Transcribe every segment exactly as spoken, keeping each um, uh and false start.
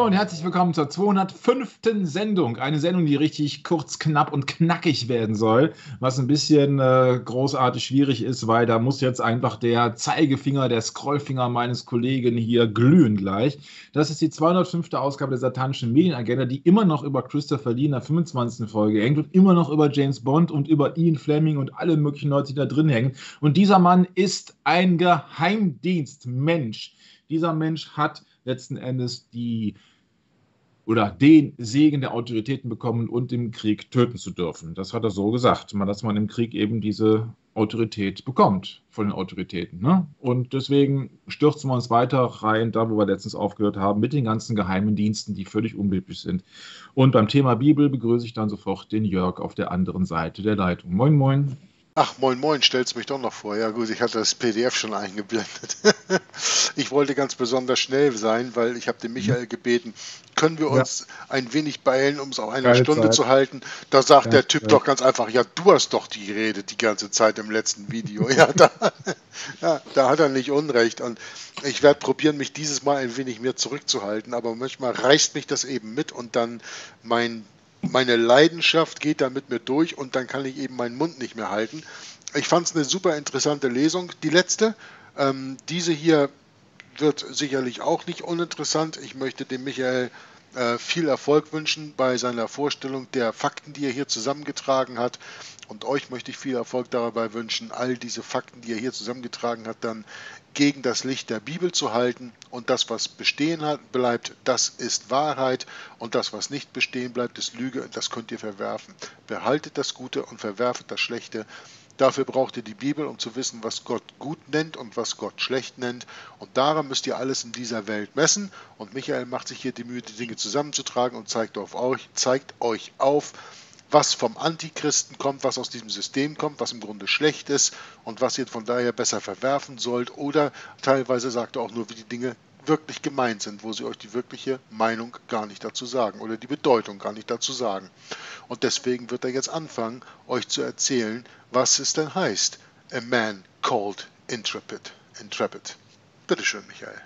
Hallo und herzlich willkommen zur zweihundertfünften Sendung. Eine Sendung, die richtig kurz, knapp und knackig werden soll, was ein bisschen äh, großartig schwierig ist, weil da muss jetzt einfach der Zeigefinger, der Scrollfinger meines Kollegen hier glühen gleich. Das ist die zweihundertfünfte Ausgabe der Satanischen Medienagenda, die immer noch über Christopher Lee in der fünfundzwanzigsten Folge hängt und immer noch über James Bond und über Ian Fleming und alle möglichen Leute, die da drin hängen. Und dieser Mann ist ein Geheimdienstmensch. Dieser Mensch hat letzten Endes die oder den Segen der Autoritäten bekommen und im Krieg töten zu dürfen. Das hat er so gesagt, dass man im Krieg eben diese Autorität bekommt von den Autoritäten. Ne? Und deswegen stürzen wir uns weiter rein, da wo wir letztens aufgehört haben, mit den ganzen geheimen Diensten, die völlig unbegreiflich sind. Und beim Thema Bibel begrüße ich dann sofort den Jörg auf der anderen Seite der Leitung. Moin, moin. Ach, moin, moin, stellst mich doch noch vor. Ja gut, ich hatte das P D F schon eingeblendet. Ich wollte ganz besonders schnell sein, weil ich habe den Michael gebeten, können wir uns ja. ein wenig beeilen, um es auf eine Geil Stunde Zeit. zu halten. Da sagt ja, der Typ ja. doch ganz einfach, ja, du hast doch die Rede die ganze Zeit im letzten Video. Ja, da, ja, da hat er nicht Unrecht. Und ich werde probieren, mich dieses Mal ein wenig mehr zurückzuhalten, aber manchmal reißt mich das eben mit und dann mein... meine Leidenschaft geht da mit mir durch und dann kann ich eben meinen Mund nicht mehr halten. Ich fand es eine super interessante Lesung, die letzte. Ähm, diese hier wird sicherlich auch nicht uninteressant. Ich möchte dem Michael äh, viel Erfolg wünschen bei seiner Vorstellung der Fakten, die er hier zusammengetragen hat. Und euch möchte ich viel Erfolg dabei wünschen, all diese Fakten, die er hier zusammengetragen hat, dann gegen das Licht der Bibel zu halten. Und das, was bestehen hat, bleibt, das ist Wahrheit. Und das, was nicht bestehen bleibt, ist Lüge. Und das könnt ihr verwerfen. Behaltet das Gute und verwerfet das Schlechte. Dafür braucht ihr die Bibel, um zu wissen, was Gott gut nennt und was Gott schlecht nennt. Und daran müsst ihr alles in dieser Welt messen. Und Michael macht sich hier die Mühe, die Dinge zusammenzutragen und zeigt auf euch, zeigt euch auf, was vom Antichristen kommt, was aus diesem System kommt, was im Grunde schlecht ist und was ihr von daher besser verwerfen sollt. Oder teilweise sagt er auch nur, wie die Dinge wirklich gemeint sind, wo sie euch die wirkliche Meinung gar nicht dazu sagen oder die Bedeutung gar nicht dazu sagen. Und deswegen wird er jetzt anfangen, euch zu erzählen, was es denn heißt. A man called intrepid. Intrepid. Bitteschön, Michael.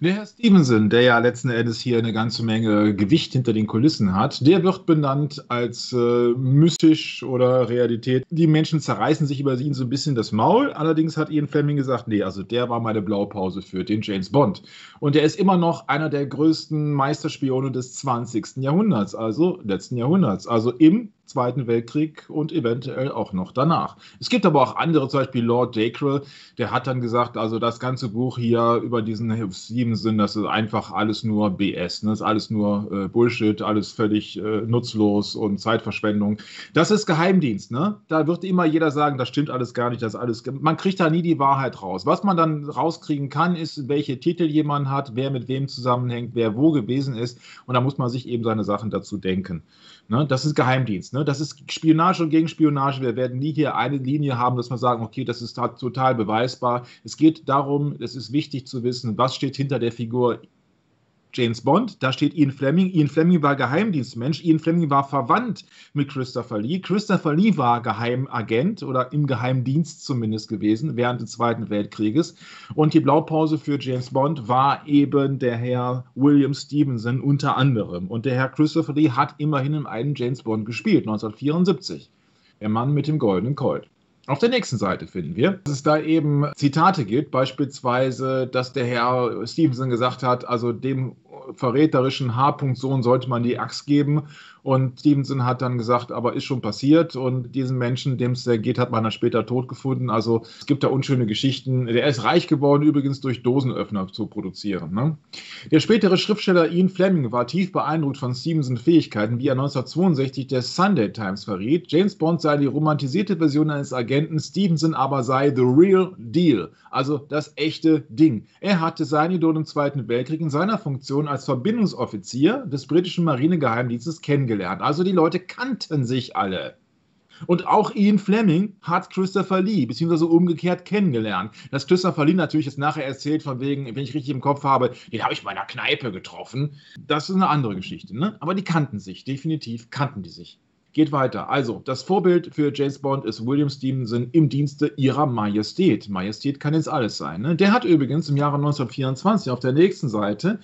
Der Herr Stevenson, der ja letzten Endes hier eine ganze Menge Gewicht hinter den Kulissen hat, der wird benannt als äh, mystisch oder Realität. Die Menschen zerreißen sich über ihn so ein bisschen das Maul. Allerdings hat Ian Fleming gesagt, nee, also der war meine Blaupause für den James Bond. Und er ist immer noch einer der größten Meisterspione des zwanzigsten Jahrhunderts, also letzten Jahrhunderts, also im Zweiten Weltkrieg und eventuell auch noch danach. Es gibt aber auch andere, zum Beispiel Lord Dacre, der hat dann gesagt, also das ganze Buch hier über diesen Stevenson, das ist einfach alles nur B S, ne? Das ist alles nur äh, Bullshit, alles völlig äh, nutzlos und Zeitverschwendung. Das ist Geheimdienst, ne? Da wird immer jeder sagen, das stimmt alles gar nicht, das alles, man kriegt da nie die Wahrheit raus. Was man dann rauskriegen kann, ist, welche Titel jemand hat, wer mit wem zusammenhängt, wer wo gewesen ist, und da muss man sich eben seine Sachen dazu denken. Ne? Das ist Geheimdienst, ne? Das ist Spionage und Gegenspionage. Wir werden nie hier eine Linie haben, dass wir sagen, okay, das ist total beweisbar. Es geht darum, es ist wichtig zu wissen, was steht hinter der Figur James Bond. Da steht Ian Fleming. Ian Fleming war Geheimdienstmensch. Ian Fleming war verwandt mit Christopher Lee. Christopher Lee war Geheimagent oder im Geheimdienst zumindest gewesen während des Zweiten Weltkrieges. Und die Blaupause für James Bond war eben der Herr William Stephenson unter anderem. Und der Herr Christopher Lee hat immerhin in einem James Bond gespielt, neunzehnhundertvierundsiebzig. Der Mann mit dem goldenen Colt. Auf der nächsten Seite finden wir, dass es da eben Zitate gibt, beispielsweise, dass der Herr Stevenson gesagt hat, also dem verräterischen H-Sohn sollte man die Axt geben, und Stevenson hat dann gesagt, aber ist schon passiert, und diesen Menschen, dem es geht, hat man dann später tot gefunden. Also es gibt da unschöne Geschichten. Der ist reich geworden übrigens durch Dosenöffner zu produzieren. Ne? Der spätere Schriftsteller Ian Fleming war tief beeindruckt von Stevensons Fähigkeiten, wie er neunzehnhundertzweiundsechzig der Sunday Times verriet. James Bond sei die romantisierte Version eines Agenten, Stevenson aber sei the real deal, also das echte Ding. Er hatte sein Idol im Zweiten Weltkrieg in seiner Funktion als Verbindungsoffizier des britischen Marinegeheimdienstes kennengelernt. Also die Leute kannten sich alle. Und auch Ian Fleming hat Christopher Lee, beziehungsweise umgekehrt, kennengelernt. Dass Christopher Lee natürlich jetzt nachher erzählt, von wegen, wenn ich richtig im Kopf habe, den habe ich bei einer Kneipe getroffen. Das ist eine andere Geschichte, ne? Aber die kannten sich, definitiv kannten die sich. Geht weiter. Also, das Vorbild für James Bond ist William Stephenson im Dienste ihrer Majestät. Majestät kann jetzt alles sein. Ne? Der hat übrigens im Jahre neunzehnhundertvierundzwanzig auf der nächsten Seite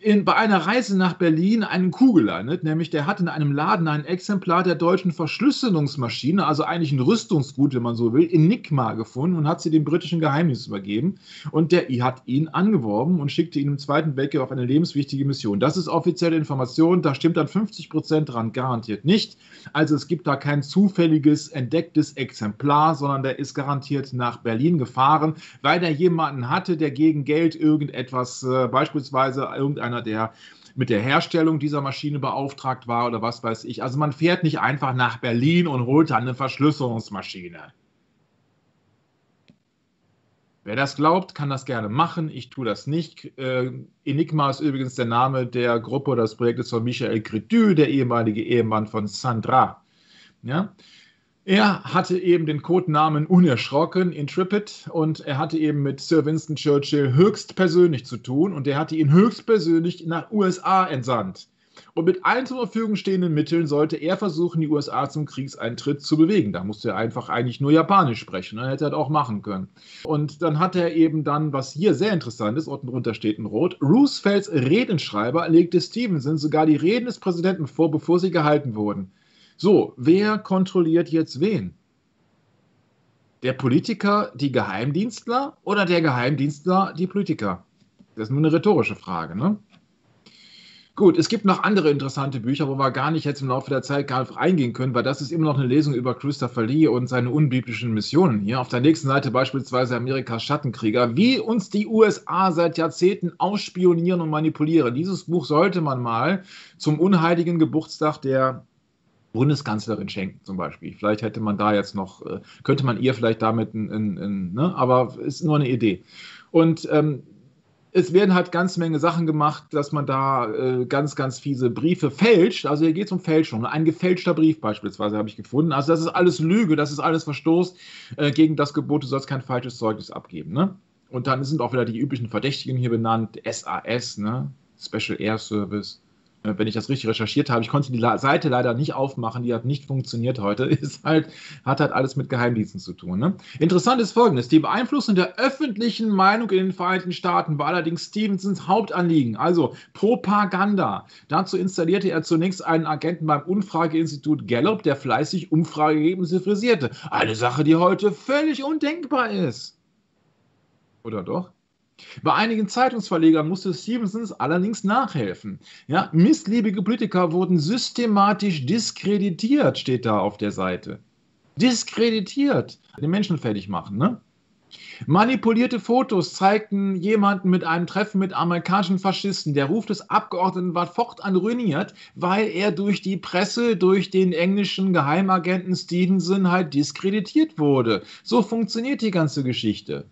in, bei einer Reise nach Berlin einen Coup gelandet. Nämlich, der hat in einem Laden ein Exemplar der deutschen Verschlüsselungsmaschine, also eigentlich ein Rüstungsgut, wenn man so will, Enigma gefunden und hat sie dem britischen Geheimdienst übergeben. Und der hat ihn angeworben und schickte ihn im Zweiten Weltkrieg auf eine lebenswichtige Mission. Das ist offizielle Information. Da stimmt dann fünfzig Prozent dran, garantiert nicht. Also es gibt da kein zufälliges, entdecktes Exemplar, sondern der ist garantiert nach Berlin gefahren, weil der jemanden hatte, der gegen Geld irgendetwas, äh, beispielsweise irgendeiner, der mit der Herstellung dieser Maschine beauftragt war oder was weiß ich. Also man fährt nicht einfach nach Berlin und holt dann eine Verschlüsselungsmaschine. Wer das glaubt, kann das gerne machen. Ich tue das nicht. Äh, Enigma ist übrigens der Name der Gruppe oder des Projektes von Michael Cretu, der ehemalige Ehemann von Sandra. Ja? Er hatte eben den Codenamen Unerschrocken, Intrepid, und er hatte eben mit Sir Winston Churchill höchstpersönlich zu tun und der hatte ihn höchstpersönlich nach U S A entsandt. Und mit allen zur Verfügung stehenden Mitteln sollte er versuchen, die U S A zum Kriegseintritt zu bewegen. Da musste er einfach eigentlich nur Japanisch sprechen. Dann hätte er das auch machen können. Und dann hat er eben dann, was hier sehr interessant ist, unten drunter steht in Rot, Roosevelts Redenschreiber legte Stevenson sogar die Reden des Präsidenten vor, bevor sie gehalten wurden. So, wer kontrolliert jetzt wen? Der Politiker die Geheimdienstler oder der Geheimdienstler die Politiker? Das ist nur eine rhetorische Frage, ne? Gut, es gibt noch andere interessante Bücher, wo wir gar nicht jetzt im Laufe der Zeit gar eingehen können, weil das ist immer noch eine Lesung über Christopher Lee und seine unbiblischen Missionen hier. Auf der nächsten Seite beispielsweise Amerikas Schattenkrieger, wie uns die U S A seit Jahrzehnten ausspionieren und manipulieren. Dieses Buch sollte man mal zum unheiligen Geburtstag der Bundeskanzlerin schenken zum Beispiel. Vielleicht hätte man da jetzt noch, könnte man ihr vielleicht damit, ein, ein, ein, ne? aber ist nur eine Idee. Und ähm, es werden halt ganz Menge Sachen gemacht, dass man da äh, ganz, ganz fiese Briefe fälscht. Also hier geht es um Fälschung. Ein gefälschter Brief beispielsweise habe ich gefunden. Also das ist alles Lüge, das ist alles Verstoß äh, gegen das Gebot, du sollst kein falsches Zeugnis abgeben. Ne? Und dann sind auch wieder die üblichen Verdächtigen hier benannt. S A S, ne? Special Air Service. Äh, wenn ich das richtig recherchiert habe, ich konnte die La- Seite leider nicht aufmachen, die hat nicht funktioniert heute. Ist halt, hat halt alles mit Geheimdiensten zu tun. Ne? Interessant ist Folgendes. Die Beeinflussung der öffentlichen Meinung in den Vereinigten Staaten war allerdings Stevensons Hauptanliegen, also Propaganda. Dazu installierte er zunächst einen Agenten beim Umfrageinstitut Gallup, der fleißig Umfrageergebnisse frisierte. Eine Sache, die heute völlig undenkbar ist. Oder doch? Bei einigen Zeitungsverlegern musste Stevensons allerdings nachhelfen. Ja, missliebige Politiker wurden systematisch diskreditiert, steht da auf der Seite. Diskreditiert. Den Menschen fertig machen, ne? Manipulierte Fotos zeigten jemanden mit einem Treffen mit amerikanischen Faschisten. Der Ruf des Abgeordneten war fortan ruiniert, weil er durch die Presse, durch den englischen Geheimagenten Stevenson halt diskreditiert wurde. So funktioniert die ganze Geschichte.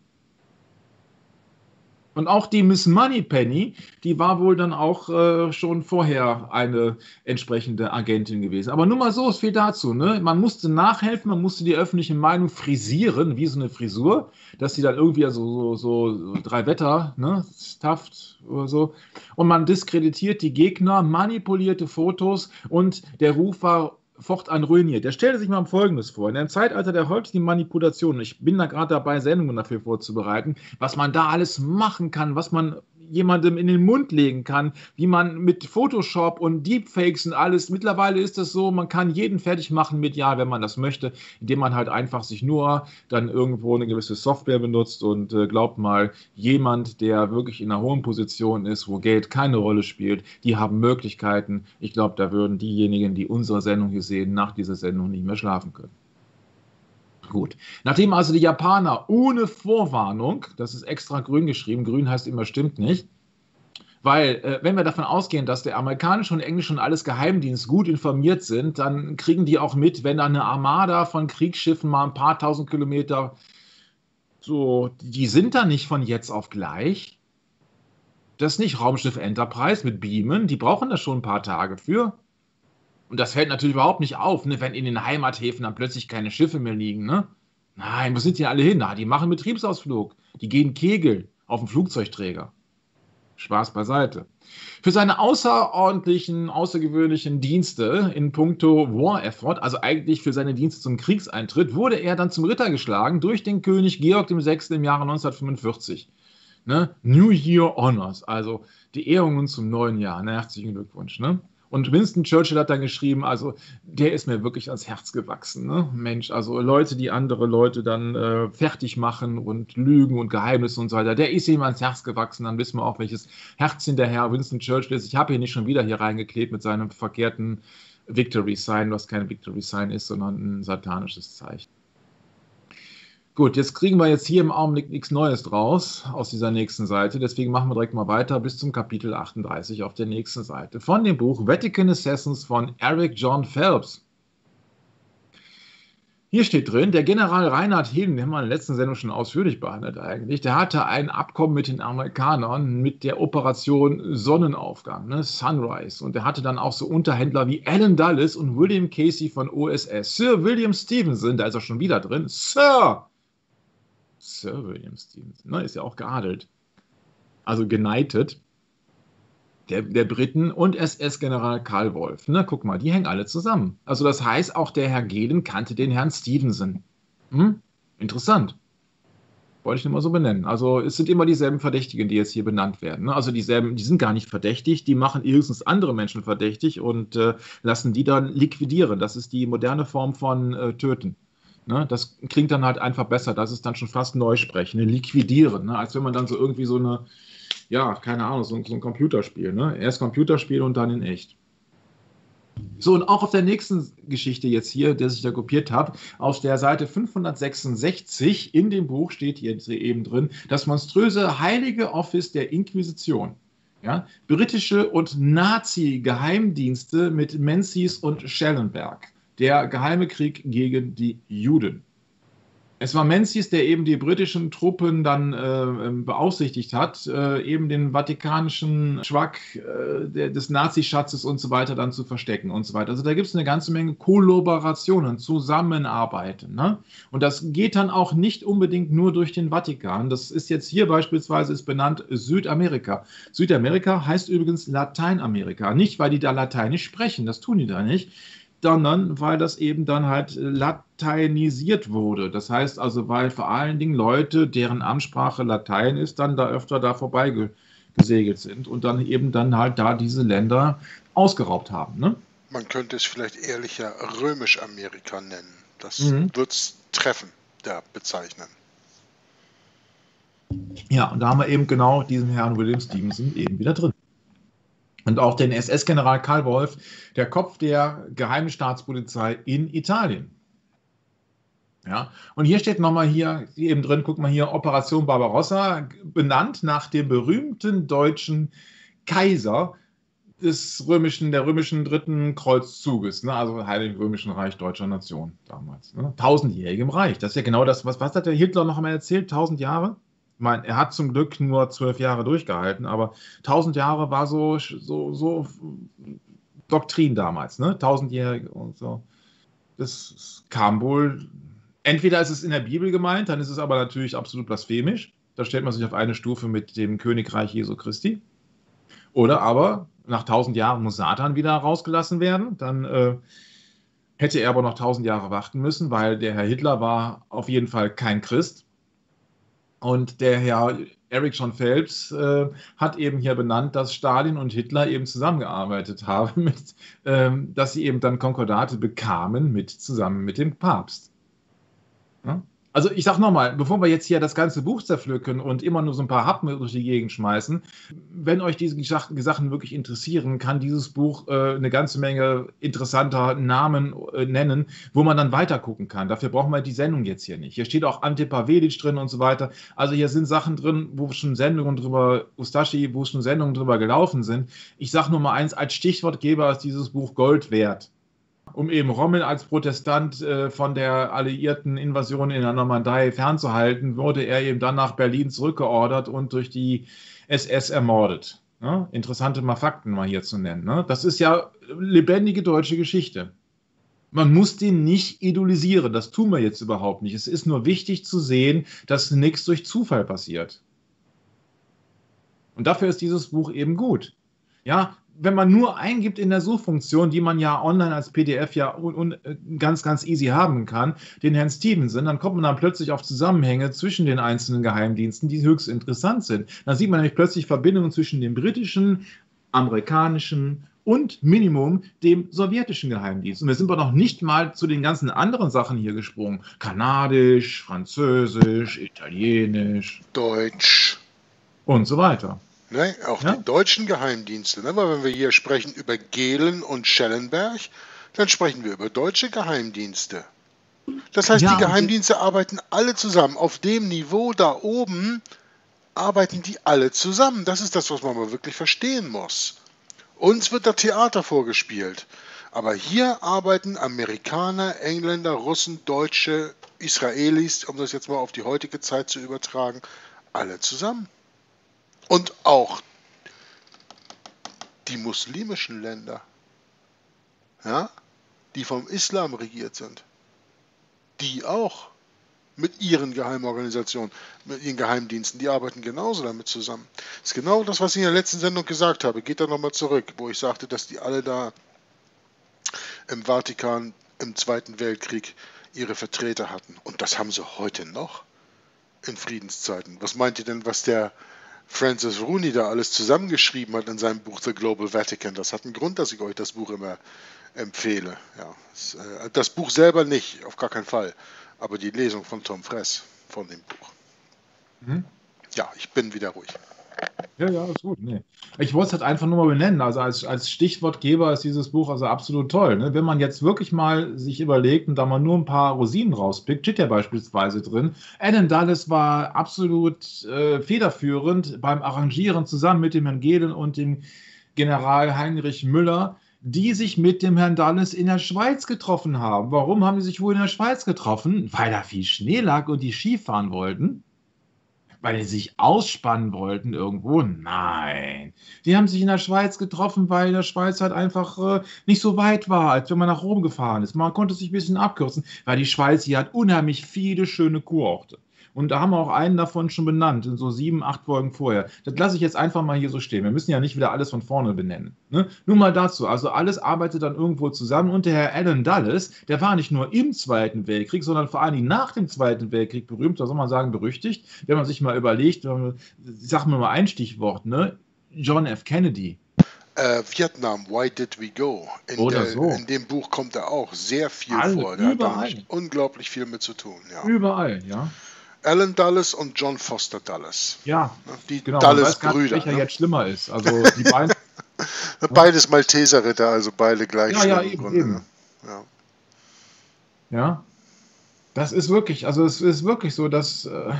Und auch die Miss Moneypenny, die war wohl dann auch äh, schon vorher eine entsprechende Agentin gewesen. Aber nur mal so, es fehlt dazu. Ne? Man musste nachhelfen, man musste die öffentliche Meinung frisieren, wie so eine Frisur, dass sie dann irgendwie so, so, so drei Wetter, ne, Taft oder so. Und man diskreditiert die Gegner, manipulierte Fotos und der Ruf war fortan ruiniert. Der stellte sich mal Folgendes vor. In einem Zeitalter der häufigen Manipulation, ich bin da gerade dabei, Sendungen dafür vorzubereiten, was man da alles machen kann, was man jemandem in den Mund legen kann, wie man mit Photoshop und Deepfakes und alles, mittlerweile ist das so, man kann jeden fertig machen mit, ja, wenn man das möchte, indem man halt einfach sich nur dann irgendwo eine gewisse Software benutzt und äh, glaubt mal, jemand, der wirklich in einer hohen Position ist, wo Geld keine Rolle spielt, die haben Möglichkeiten. Ich glaube, da würden diejenigen, die unsere Sendung hier sehen, nach dieser Sendung nicht mehr schlafen können. Gut. Nachdem also die Japaner ohne Vorwarnung, das ist extra grün geschrieben, grün heißt immer stimmt nicht, weil äh, wenn wir davon ausgehen, dass der amerikanische und englische und alles Geheimdienst gut informiert sind, dann kriegen die auch mit, wenn da eine Armada von Kriegsschiffen mal ein paar tausend Kilometer, so, die sind da nicht von jetzt auf gleich. Das ist nicht Raumschiff Enterprise mit Beamen, die brauchen da schon ein paar Tage für. Und das fällt natürlich überhaupt nicht auf, ne, wenn in den Heimathäfen dann plötzlich keine Schiffe mehr liegen. Ne? Nein, wo sind die alle hin? Na, die machen Betriebsausflug. Die gehen kegeln auf dem Flugzeugträger. Spaß beiseite. Für seine außerordentlichen, außergewöhnlichen Dienste in puncto War Effort, also eigentlich für seine Dienste zum Kriegseintritt, wurde er dann zum Ritter geschlagen durch den König Georg der Sechste im Jahre neunzehnhundertfünfundvierzig. Ne? New Year Honors, also die Ehrungen zum neuen Jahr. Na, herzlichen Glückwunsch. Ne? Und Winston Churchill hat dann geschrieben, also der ist mir wirklich ans Herz gewachsen. Ne? Mensch, also Leute, die andere Leute dann äh, fertig machen und lügen und Geheimnisse und so weiter, der ist ihm ans Herz gewachsen. Dann wissen wir auch, welches Herz hinterher Winston Churchill ist. Ich habe ihn nicht schon wieder hier reingeklebt mit seinem verkehrten Victory Sign, was kein Victory Sign ist, sondern ein satanisches Zeichen. Gut, jetzt kriegen wir jetzt hier im Augenblick nichts Neues draus aus dieser nächsten Seite. Deswegen machen wir direkt mal weiter bis zum Kapitel achtunddreißig auf der nächsten Seite. Von dem Buch Vatican Assassins von Eric John Phelps. Hier steht drin, der General Reinhard Gehlen, den haben wir in der letzten Sendung schon ausführlich behandelt eigentlich, der hatte ein Abkommen mit den Amerikanern mit der Operation Sonnenaufgang, ne, Sunrise. Und der hatte dann auch so Unterhändler wie Alan Dulles und William Casey von O S S. Sir William Stephenson, da ist er schon wieder drin, Sir! Sir William Stephenson, ne, ist ja auch geadelt, also geneitet, der, der Briten und S S-General Karl Wolf. Na, guck mal, die hängen alle zusammen. Also das heißt, auch der Herr Gehlen kannte den Herrn Stephenson. Hm? Interessant. Wollte ich nur mal so benennen. Also es sind immer dieselben Verdächtigen, die jetzt hier benannt werden. Ne? Also dieselben, die sind gar nicht verdächtig, die machen höchstens andere Menschen verdächtig und äh, lassen die dann liquidieren. Das ist die moderne Form von äh, Töten. Ne, das klingt dann halt einfach besser, das ist dann schon fast Neusprechen, ne, liquidieren, ne, als wenn man dann so irgendwie so eine, ja, keine Ahnung, so, so ein Computerspiel, ne, erst Computerspiel und dann in echt. So, und auch auf der nächsten Geschichte jetzt hier, der ich da kopiert habe, auf der Seite fünfhundertsechsundsechzig in dem Buch steht jetzt eben drin, das monströse Heilige Office der Inquisition. Ja, britische und Nazi-Geheimdienste mit Menzies und Schellenberg. Der geheime Krieg gegen die Juden. Es war Menzies, der eben die britischen Truppen dann äh, beaufsichtigt hat, äh, eben den vatikanischen Schwack äh, der, des Nazischatzes und so weiter dann zu verstecken und so weiter. Also da gibt es eine ganze Menge Kollaborationen, Zusammenarbeiten. Ne? Und das geht dann auch nicht unbedingt nur durch den Vatikan. Das ist jetzt hier beispielsweise ist benannt Südamerika. Südamerika heißt übrigens Lateinamerika. Nicht, weil die da Lateinisch sprechen, das tun die da nicht, sondern weil das eben dann halt lateinisiert wurde. Das heißt also, weil vor allen Dingen Leute, deren Amtssprache Latein ist, dann da öfter da vorbeigesegelt sind und dann eben dann halt da diese Länder ausgeraubt haben. Ne? Man könnte es vielleicht ehrlicher Römisch-Amerika nennen. Das mhm. wird es treffend da bezeichnen. Ja, und da haben wir eben genau diesen Herrn William Stephenson eben wieder drin. Und auch den S S-General Karl Wolf, der Kopf der geheimen Staatspolizei in Italien. Ja, und hier steht nochmal hier, eben drin, guck mal hier, Operation Barbarossa, benannt nach dem berühmten deutschen Kaiser des römischen, der römischen dritten Kreuzzuges, ne, also Heiligen Römischen Reich deutscher Nation damals. Ne, tausendjährigem Reich, das ist ja genau das, was, was hat der Hitler noch einmal erzählt, tausend Jahre? Ich meine, er hat zum Glück nur zwölf Jahre durchgehalten, aber tausend Jahre war so, so, so Doktrin damals, ne? Tausendjährige und so. Das kam wohl, entweder ist es in der Bibel gemeint, dann ist es aber natürlich absolut blasphemisch. Da stellt man sich auf eine Stufe mit dem Königreich Jesu Christi. Oder aber nach tausend Jahren muss Satan wieder rausgelassen werden, dann äh, hätte er aber noch tausend Jahre warten müssen, weil der Herr Hitler war auf jeden Fall kein Christ. Und der Herr Eric John Phelps äh, hat eben hier benannt, dass Stalin und Hitler eben zusammengearbeitet haben, mit, ähm, dass sie eben dann Konkordate bekamen mit, zusammen mit dem Papst. Ja? Also ich sage nochmal, bevor wir jetzt hier das ganze Buch zerpflücken und immer nur so ein paar Happen durch die Gegend schmeißen, wenn euch diese Sachen wirklich interessieren, kann dieses Buch äh, eine ganze Menge interessanter Namen äh, nennen, wo man dann weitergucken kann. Dafür brauchen wir die Sendung jetzt hier nicht. Hier steht auch Ante Pavelic drin und so weiter. Also hier sind Sachen drin, wo schon Sendungen drüber, Ustashi, wo schon Sendungen drüber gelaufen sind. Ich sage nur mal eins, als Stichwortgeber ist dieses Buch Gold wert. Um eben Rommel als Protestant äh, von der alliierten Invasion in der Normandie fernzuhalten, wurde er eben dann nach Berlin zurückgeordert und durch die S S ermordet. Ja? Interessante mal Fakten mal hier zu nennen. Ne? Das ist ja lebendige deutsche Geschichte. Man muss den nicht idolisieren, das tun wir jetzt überhaupt nicht. Es ist nur wichtig zu sehen, dass nichts durch Zufall passiert. Und dafür ist dieses Buch eben gut. Ja, wenn man nur eingibt in der Suchfunktion, die man ja online als P D F ja un, un, ganz, ganz easy haben kann, den Herrn Stevenson, dann kommt man dann plötzlich auf Zusammenhänge zwischen den einzelnen Geheimdiensten, die höchst interessant sind. Dann sieht man nämlich plötzlich Verbindungen zwischen dem britischen, amerikanischen und Minimum dem sowjetischen Geheimdienst. Und wir sind aber noch nicht mal zu den ganzen anderen Sachen hier gesprungen. Kanadisch, Französisch, Italienisch, Deutsch und so weiter. Ne, auch ja? Die deutschen Geheimdienste, ne? Weil wenn wir hier sprechen über Gehlen und Schellenberg, dann sprechen wir über deutsche Geheimdienste. Das heißt, ja, die Geheimdienste die arbeiten alle zusammen. Auf dem Niveau da oben arbeiten die alle zusammen. Das ist das, was man mal wirklich verstehen muss. Uns wird da Theater vorgespielt. Aber hier arbeiten Amerikaner, Engländer, Russen, Deutsche, Israelis, um das jetzt mal auf die heutige Zeit zu übertragen, alle zusammen. Und auch die muslimischen Länder, ja, die vom Islam regiert sind, die auch mit ihren Geheimorganisationen, mit ihren Geheimdiensten, die arbeiten genauso damit zusammen. Das ist genau das, was ich in der letzten Sendung gesagt habe. Geht da nochmal zurück, wo ich sagte, dass die alle da im Vatikan im Zweiten Weltkrieg ihre Vertreter hatten. Und das haben sie heute noch in Friedenszeiten. Was meint ihr denn, was der Francis Rooney da alles zusammengeschrieben hat in seinem Buch The Global Vatican? Das hat einen Grund, dass ich euch das Buch immer empfehle. Ja, das, äh, das Buch selber nicht, auf gar keinen Fall. Aber die Lesung von Tom Fress von dem Buch. Mhm. Ja, ich bin wieder ruhig. Ja, ja, ist gut. Nee. Ich wollte es halt einfach nur mal benennen. Also als, als Stichwortgeber ist dieses Buch also absolut toll. Ne? Wenn man jetzt wirklich mal sich überlegt und da mal nur ein paar Rosinen rauspickt, steht ja beispielsweise drin, Alan Dulles war absolut äh, federführend beim Arrangieren zusammen mit dem Herrn Gehlen und dem General Heinrich Müller, die sich mit dem Herrn Dulles in der Schweiz getroffen haben. Warum haben die sich wohl in der Schweiz getroffen? Weil da viel Schnee lag und die Skifahren wollten. Weil die sich ausspannen wollten irgendwo? Nein. Die haben sich in der Schweiz getroffen, weil der Schweiz halt einfach äh, nicht so weit war, als wenn man nach Rom gefahren ist. Man konnte sich ein bisschen abkürzen, weil die Schweiz hier hat unheimlich viele schöne Kurorte. Und da haben wir auch einen davon schon benannt, in so sieben, acht Folgen vorher. Das lasse ich jetzt einfach mal hier so stehen. Wir müssen ja nicht wieder alles von vorne benennen. Ne? Nur mal dazu. Also alles arbeitet dann irgendwo zusammen. Und der Herr Alan Dulles, der war nicht nur im Zweiten Weltkrieg, sondern vor allen Dingen nach dem Zweiten Weltkrieg berühmt, da soll man sagen berüchtigt. Wenn man sich mal überlegt, sagen wir mal ein Stichwort, ne? John F. Kennedy. Äh, Vietnam, Why Did We Go? In, Oder der, so. in dem Buch kommt er auch sehr viel also vor. Der überall. Hat da unglaublich viel mit zu tun. Ja. Überall, ja. Alan Dulles und John Foster Dulles. Ja, die genau, Dulles-Brüder. Welcher ne? jetzt schlimmer ist. Also die beiden. Beides Malteser-Ritter, also beide gleich. Ja, ja, eben, Grunde, eben. Ne? Ja. ja, das ist wirklich, also es ist wirklich so, dass äh,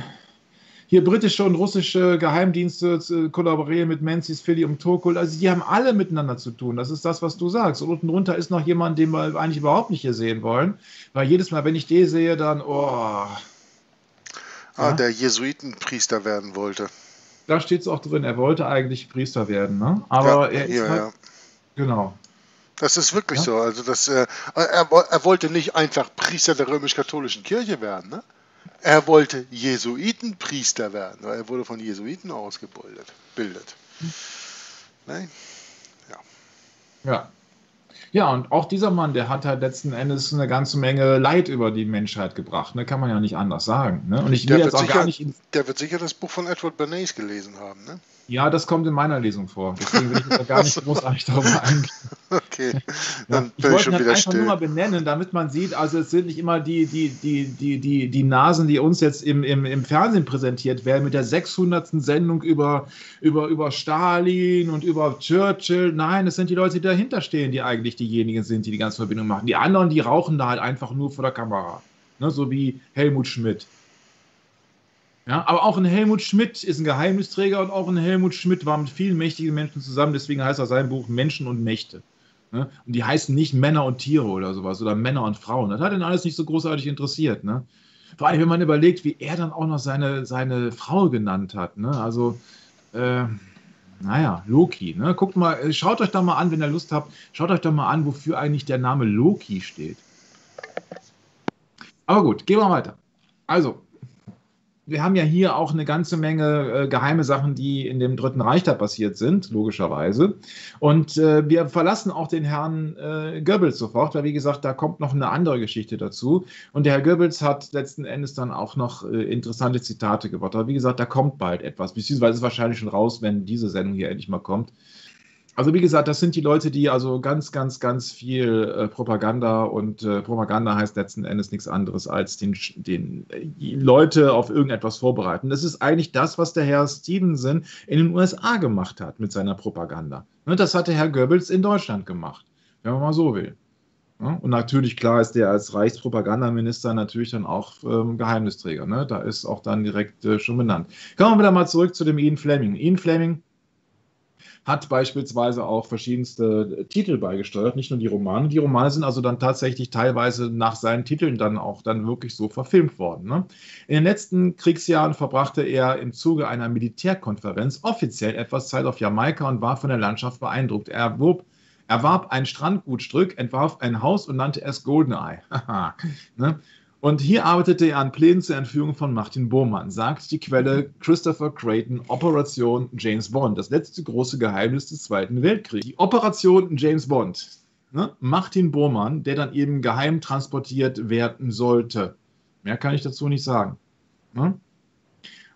hier britische und russische Geheimdienste äh, kollaborieren mit Menzies, Philly und Turkul. Also die haben alle miteinander zu tun. Das ist das, was du sagst. Und unten drunter ist noch jemand, den wir eigentlich überhaupt nicht hier sehen wollen. Weil jedes Mal, wenn ich den sehe, dann, oh... Ah, der Jesuitenpriester werden wollte. Da steht es auch drin, er wollte eigentlich Priester werden, ne? Aber ja, er ist ja, halt, ja. Genau. Das ist wirklich ja? so. Also das, äh, er, er wollte nicht einfach Priester der römisch-katholischen Kirche werden, ne? Er wollte Jesuitenpriester werden, weil er wurde von Jesuiten ausgebildet. Bildet. Hm. Nein? Ja. Ja. Ja, und auch dieser Mann, der hat halt letzten Endes eine ganze Menge Leid über die Menschheit gebracht. Ne? Kann man ja nicht anders sagen. Ne? Und ich will jetzt auch sicher, gar nicht in... Der wird sicher das Buch von Edward Bernays gelesen haben, ne? Ja, das kommt in meiner Lesung vor. Deswegen will ich da gar nicht großartig darüber eingehen. Okay, dann ja, ich bin ich schon halt wieder still. Ich wollte einfach nur mal benennen, damit man sieht, also es sind nicht immer die, die, die, die, die, die Nasen, die uns jetzt im, im, im Fernsehen präsentiert werden, mit der sechshundertsten Sendung über, über, über Stalin und über Churchill. Nein, es sind die Leute, die dahinter stehen, die eigentlich diejenigen sind, die die ganze Verbindung machen. Die anderen, die rauchen da halt einfach nur vor der Kamera. Ne? So wie Helmut Schmidt. Ja, aber auch ein Helmut Schmidt ist ein Geheimnisträger und auch ein Helmut Schmidt war mit vielen mächtigen Menschen zusammen, deswegen heißt er sein Buch Menschen und Mächte. Ne? Und die heißen nicht Männer und Tiere oder sowas oder Männer und Frauen. Das hat ihn alles nicht so großartig interessiert. Ne? Vor allem, wenn man überlegt, wie er dann auch noch seine, seine Frau genannt hat. Ne? Also, äh, naja, Loki. Ne? Guckt mal, schaut euch da mal an, wenn ihr Lust habt, schaut euch da mal an, wofür eigentlich der Name Loki steht. Aber gut, gehen wir weiter. Also, wir haben ja hier auch eine ganze Menge äh, geheime Sachen, die in dem Dritten Reich da passiert sind, logischerweise. Und äh, wir verlassen auch den Herrn äh, Goebbels sofort, weil, wie gesagt, da kommt noch eine andere Geschichte dazu. Und der Herr Goebbels hat letzten Endes dann auch noch äh, interessante Zitate gebracht. Aber wie gesagt, da kommt bald etwas, beziehungsweise ist wahrscheinlich schon raus, wenn diese Sendung hier endlich mal kommt. Also wie gesagt, das sind die Leute, die also ganz, ganz, ganz viel äh, Propaganda, und äh, Propaganda heißt letzten Endes nichts anderes als den, den äh, Leute auf irgendetwas vorbereiten. Das ist eigentlich das, was der Herr Stevenson in den U S A gemacht hat mit seiner Propaganda. Ne, das hat der Herr Goebbels in Deutschland gemacht, wenn man mal so will. Ja, und natürlich, klar, ist der als Reichspropagandaminister natürlich dann auch ähm, Geheimnisträger. Ne? Da ist auch dann direkt äh, schon benannt. Kommen wir wieder mal zurück zu dem Ian Fleming. Ian Fleming hat beispielsweise auch verschiedenste Titel beigesteuert, nicht nur die Romane. Die Romane sind also dann tatsächlich teilweise nach seinen Titeln dann auch dann wirklich so verfilmt worden. Ne? In den letzten Kriegsjahren verbrachte er im Zuge einer Militärkonferenz offiziell etwas Zeit auf Jamaika und war von der Landschaft beeindruckt. Er erwarb, erwarb ein Strandgutstück, entwarf ein Haus und nannte es Goldeneye. Ne? Und hier arbeitete er an Plänen zur Entführung von Martin Bormann, sagt die Quelle Christopher Creighton, Operation James Bond, das letzte große Geheimnis des Zweiten Weltkriegs. Die Operation James Bond, ne? Martin Bormann, der dann eben geheim transportiert werden sollte. Mehr kann ich dazu nicht sagen. Ne?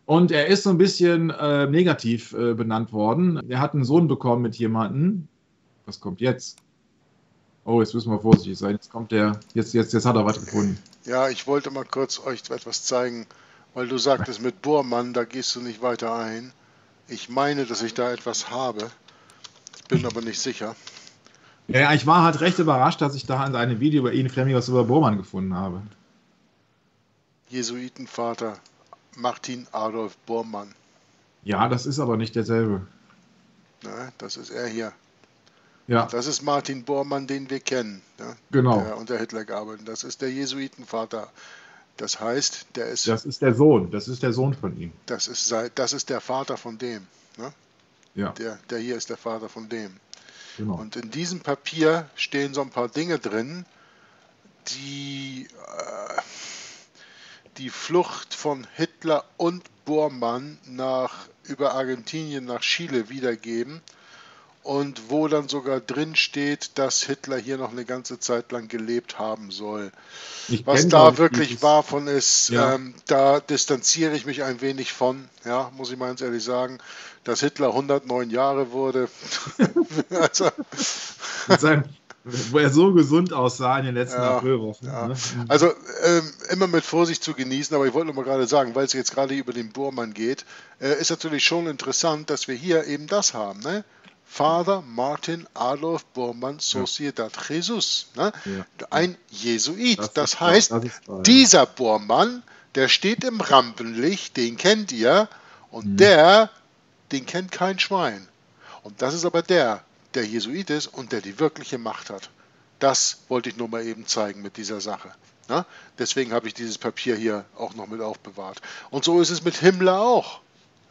Und er ist so ein bisschen äh, negativ äh, benannt worden. Er hat einen Sohn bekommen mit jemandem. Was kommt jetzt? Oh, jetzt müssen wir vorsichtig sein. Jetzt kommt der. Jetzt, jetzt, jetzt hat er was gefunden. Ja, ich wollte mal kurz euch etwas zeigen, weil du sagtest, mit Bormann, da gehst du nicht weiter ein. Ich meine, dass ich da etwas habe. Bin aber nicht sicher. Ja, ich war halt recht überrascht, dass ich da in einem Video über Ian Fleming was über Bormann gefunden habe. Jesuitenvater Martin Adolf Bormann. Ja, das ist aber nicht derselbe. Na, das ist er hier. Ja. Das ist Martin Bormann, den wir kennen, ne? Genau. Der unter Hitler gearbeitet. Das ist der Jesuitenvater. Das heißt, der ist... Das ist der Sohn. Das ist der Sohn von ihm. Das ist, das ist der Vater von dem. Ne? Ja. Der, der hier ist der Vater von dem. Genau. Und in diesem Papier stehen so ein paar Dinge drin, die äh, die Flucht von Hitler und Bormann nach, über Argentinien nach Chile wiedergeben. Und wo dann sogar drin steht, dass Hitler hier noch eine ganze Zeit lang gelebt haben soll. Ich Was da wirklich wahr von ist, ja. ähm, da distanziere ich mich ein wenig von, ja, muss ich mal ganz ehrlich sagen, dass Hitler hundertneun Jahre wurde. Also, sein, wo er so gesund aussah in den letzten ja, Aprilwochen. Ja. Ne? Also ähm, immer mit Vorsicht zu genießen, aber ich wollte noch mal gerade sagen, weil es jetzt gerade über den Bormann geht, äh, ist natürlich schon interessant, dass wir hier eben das haben, ne? Vater Martin Adolf Bormann, Sociedad ja. Jesus, ne? Ja. Ein Jesuit. Das, das heißt, das wahr, ja. Dieser Bormann, der steht im Rampenlicht, den kennt ihr, und mhm. der, den kennt kein Schwein. Und das ist aber der, der Jesuit ist und der die wirkliche Macht hat. Das wollte ich nur mal eben zeigen mit dieser Sache. Ne? Deswegen habe ich dieses Papier hier auch noch mit aufbewahrt. Und so ist es mit Himmler auch.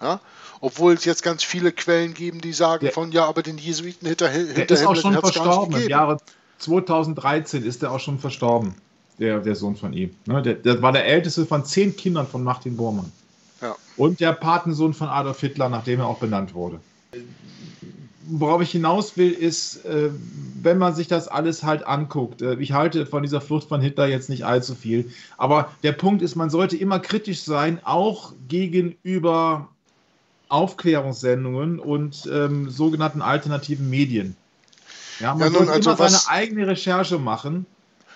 Ja? Obwohl es jetzt ganz viele Quellen geben, die sagen der, von, ja, aber den Jesuiten hinter Himmler hat es gar nicht gegeben. Der ist auch schon verstorben. Im Jahre zweitausenddreizehn ist er auch schon verstorben, der, der Sohn von ihm. Ne? Der, der war der älteste von zehn Kindern von Martin Bormann. Ja. Und der Patensohn von Adolf Hitler, nachdem er auch benannt wurde. Worauf ich hinaus will, ist, wenn man sich das alles halt anguckt, ich halte von dieser Flucht von Hitler jetzt nicht allzu viel, aber der Punkt ist, man sollte immer kritisch sein, auch gegenüber Aufklärungssendungen und ähm, sogenannten alternativen Medien. Ja, man ja, sollte also immer was, seine eigene Recherche machen,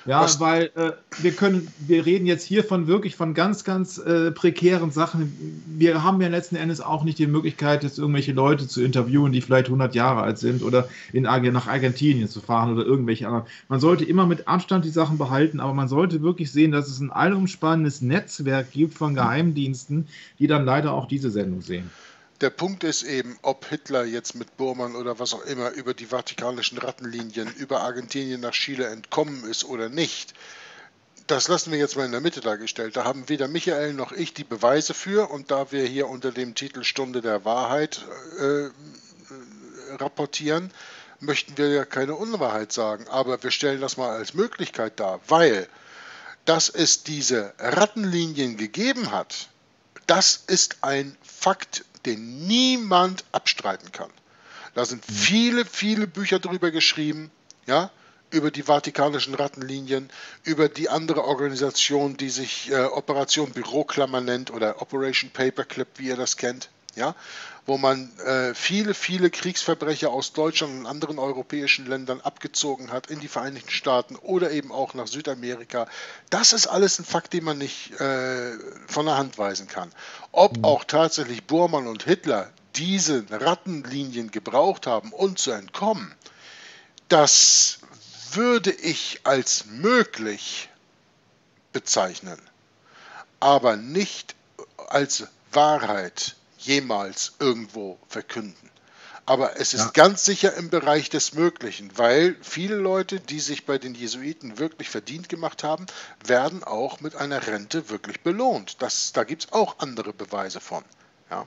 ja, was, weil äh, wir können, wir reden jetzt hier von wirklich von ganz, ganz äh, prekären Sachen. Wir haben ja letzten Endes auch nicht die Möglichkeit, jetzt irgendwelche Leute zu interviewen, die vielleicht hundert Jahre alt sind oder in, nach Argentinien zu fahren oder irgendwelche anderen. Man sollte immer mit Abstand die Sachen behalten, aber man sollte wirklich sehen, dass es ein allumspannendes Netzwerk gibt von Geheimdiensten, die dann leider auch diese Sendung sehen. Der Punkt ist eben, ob Hitler jetzt mit Bormann oder was auch immer über die vatikanischen Rattenlinien, über Argentinien nach Chile entkommen ist oder nicht, das lassen wir jetzt mal in der Mitte dargestellt. Da haben weder Michael noch ich die Beweise für, und da wir hier unter dem Titel Stunde der Wahrheit äh, rapportieren, möchten wir ja keine Unwahrheit sagen, aber wir stellen das mal als Möglichkeit dar, weil, dass es diese Rattenlinien gegeben hat, Das ist ein Fakt, den niemand abstreiten kann. Da sind viele, viele Bücher drüber geschrieben, ja, über die vatikanischen Rattenlinien, über die andere Organisation, die sich äh, Operation Büroklammer nennt oder Operation Paperclip, wie ihr das kennt, ja, wo man äh, viele, viele Kriegsverbrecher aus Deutschland und anderen europäischen Ländern abgezogen hat, in die Vereinigten Staaten oder eben auch nach Südamerika. Das ist alles ein Fakt, den man nicht äh, von der Hand weisen kann. Ob auch tatsächlich Bormann und Hitler diese Rattenlinien gebraucht haben, um zu entkommen, das würde ich als möglich bezeichnen, aber nicht als Wahrheit jemals irgendwo verkünden. Aber es ist ja ganz sicher im Bereich des Möglichen, weil viele Leute, die sich bei den Jesuiten wirklich verdient gemacht haben, werden auch mit einer Rente wirklich belohnt. Das, da gibt es auch andere Beweise von. Ja,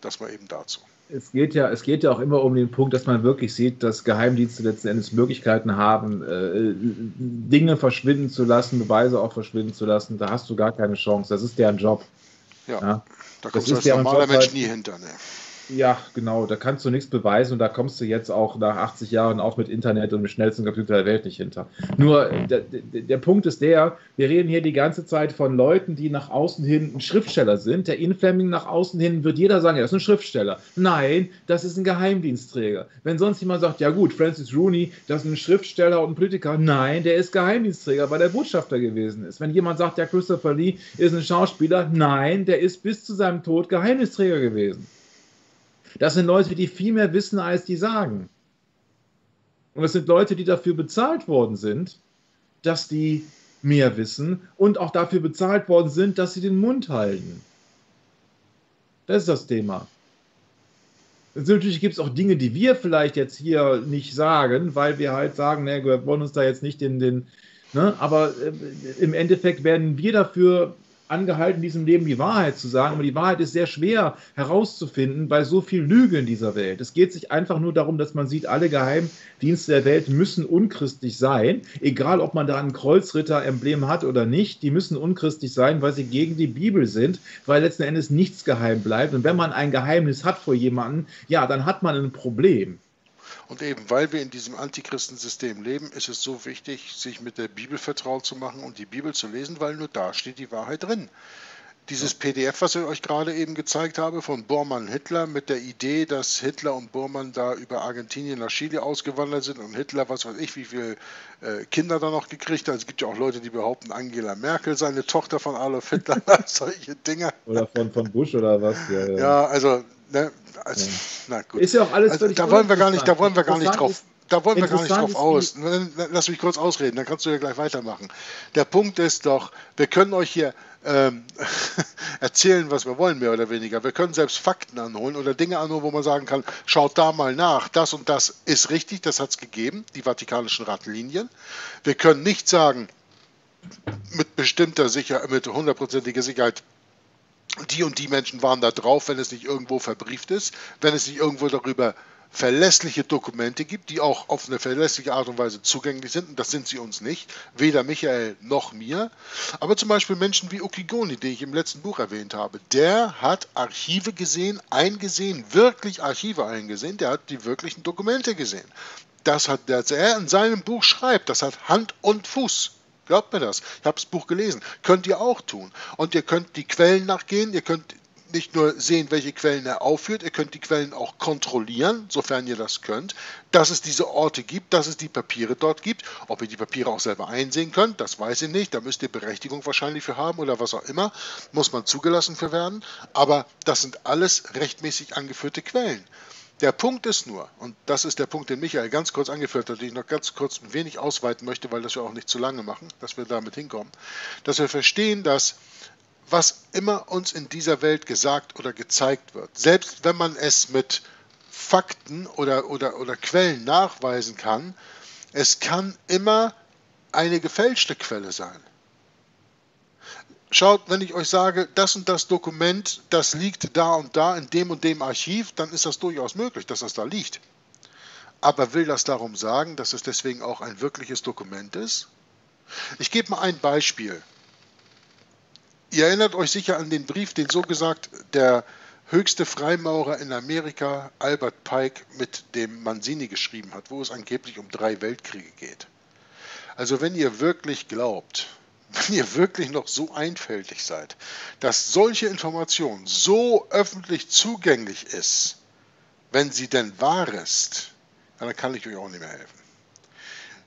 das war eben dazu. Es geht, ja, es geht ja auch immer um den Punkt, dass man wirklich sieht, dass Geheimdienste letzten Endes Möglichkeiten haben, äh, Dinge verschwinden zu lassen, Beweise auch verschwinden zu lassen. Da hast du gar keine Chance. Das ist deren Job. Ja, ja. Da kommst du als normaler Mensch nie hinter. Ne? Ja, genau. Da kannst du nichts beweisen und da kommst du jetzt auch nach achtzig Jahren auch mit Internet und dem schnellsten Computer der Welt nicht hinter. Nur der, der Punkt ist der, wir reden hier die ganze Zeit von Leuten, die nach außen hin ein Schriftsteller sind. Der Ian Fleming nach außen hin wird jeder sagen, er ist ein Schriftsteller. Nein, das ist ein Geheimdienstträger. Wenn sonst jemand sagt, ja gut, Francis Rooney, das ist ein Schriftsteller und ein Politiker. Nein, der ist Geheimdienstträger, weil er Botschafter gewesen ist. Wenn jemand sagt, ja, Christopher Lee ist ein Schauspieler. Nein, der ist bis zu seinem Tod Geheimdienstträger gewesen. Das sind Leute, die viel mehr wissen, als die sagen. Und das sind Leute, die dafür bezahlt worden sind, dass die mehr wissen und auch dafür bezahlt worden sind, dass sie den Mund halten. Das ist das Thema. Und natürlich gibt es auch Dinge, die wir vielleicht jetzt hier nicht sagen, weil wir halt sagen, ne, wir wollen uns da jetzt nicht den... den ne? Aber äh, im Endeffekt werden wir dafür angehalten, diesem Leben die Wahrheit zu sagen. Aber die Wahrheit ist sehr schwer herauszufinden bei so viel Lüge in dieser Welt. Es geht sich einfach nur darum, dass man sieht, alle Geheimdienste der Welt müssen unchristlich sein. Egal, ob man da ein Kreuzritter-Emblem hat oder nicht, die müssen unchristlich sein, weil sie gegen die Bibel sind, weil letzten Endes nichts geheim bleibt. Und wenn man ein Geheimnis hat vor jemandem, ja, dann hat man ein Problem. Und eben, weil wir in diesem Antichristensystem leben, ist es so wichtig, sich mit der Bibel vertraut zu machen und die Bibel zu lesen, weil nur da steht die Wahrheit drin. Dieses P D F, was ich euch gerade eben gezeigt habe, von Bormann Hitler mit der Idee, dass Hitler und Bormann da über Argentinien nach Chile ausgewandert sind und Hitler, was weiß ich, wie viele äh, Kinder da noch gekriegt hat. Es gibt ja auch Leute, die behaupten, Angela Merkel sei eine Tochter von Adolf Hitler, solche Dinge. Oder von, von Bush oder was. Ja, ja. ja also... Ne? Also, ja. Na gut. Ist ja auch alles also, da wollen wir gar nicht, da wollen wir gar nicht drauf, ist, da wollen wir gar nicht drauf aus. Lass mich kurz ausreden, dann kannst du ja gleich weitermachen. Der Punkt ist doch, wir können euch hier ähm, erzählen, was wir wollen, mehr oder weniger. Wir können selbst Fakten anholen oder Dinge anholen, wo man sagen kann, schaut da mal nach, das und das ist richtig, das hat es gegeben, die vatikanischen Rattenlinien. Wir können nicht sagen, mit bestimmter Sicherheit, mit hundertprozentiger Sicherheit, die und die Menschen waren da drauf, wenn es nicht irgendwo verbrieft ist, wenn es nicht irgendwo darüber verlässliche Dokumente gibt, die auch auf eine verlässliche Art und Weise zugänglich sind. Und das sind sie uns nicht, weder Michael noch mir. Aber zum Beispiel Menschen wie Okigoni, den ich im letzten Buch erwähnt habe, der hat Archive gesehen, eingesehen, wirklich Archive eingesehen, der hat die wirklichen Dokumente gesehen. Das hat, das er in seinem Buch schreibt, das hat Hand und Fuß. Glaubt mir das. Ich habe das Buch gelesen. Könnt ihr auch tun. Und ihr könnt die Quellen nachgehen. Ihr könnt nicht nur sehen, welche Quellen er aufführt. Ihr könnt die Quellen auch kontrollieren, sofern ihr das könnt. Dass es diese Orte gibt, dass es die Papiere dort gibt. Ob ihr die Papiere auch selber einsehen könnt, das weiß ich nicht. Da müsst ihr Berechtigung wahrscheinlich für haben oder was auch immer. Muss man zugelassen für werden. Aber das sind alles rechtmäßig angeführte Quellen. Der Punkt ist nur, und das ist der Punkt, den Michael ganz kurz angeführt hat, den ich noch ganz kurz ein wenig ausweiten möchte, weil das wir auch nicht zu lange machen, dass wir damit hinkommen, dass wir verstehen, dass was immer uns in dieser Welt gesagt oder gezeigt wird, selbst wenn man es mit Fakten oder, oder, oder Quellen nachweisen kann, es kann immer eine gefälschte Quelle sein. Schaut, wenn ich euch sage, das und das Dokument, das liegt da und da in dem und dem Archiv, dann ist das durchaus möglich, dass das da liegt. Aber will das darum sagen, dass es deswegen auch ein wirkliches Dokument ist? Ich gebe mal ein Beispiel. Ihr erinnert euch sicher an den Brief, den so gesagt der höchste Freimaurer in Amerika, Albert Pike, mit dem Manzini geschrieben hat, wo es angeblich um drei Weltkriege geht. Also wenn ihr wirklich glaubt, wenn ihr wirklich noch so einfältig seid, dass solche Information so öffentlich zugänglich ist, wenn sie denn wahr ist, dann kann ich euch auch nicht mehr helfen.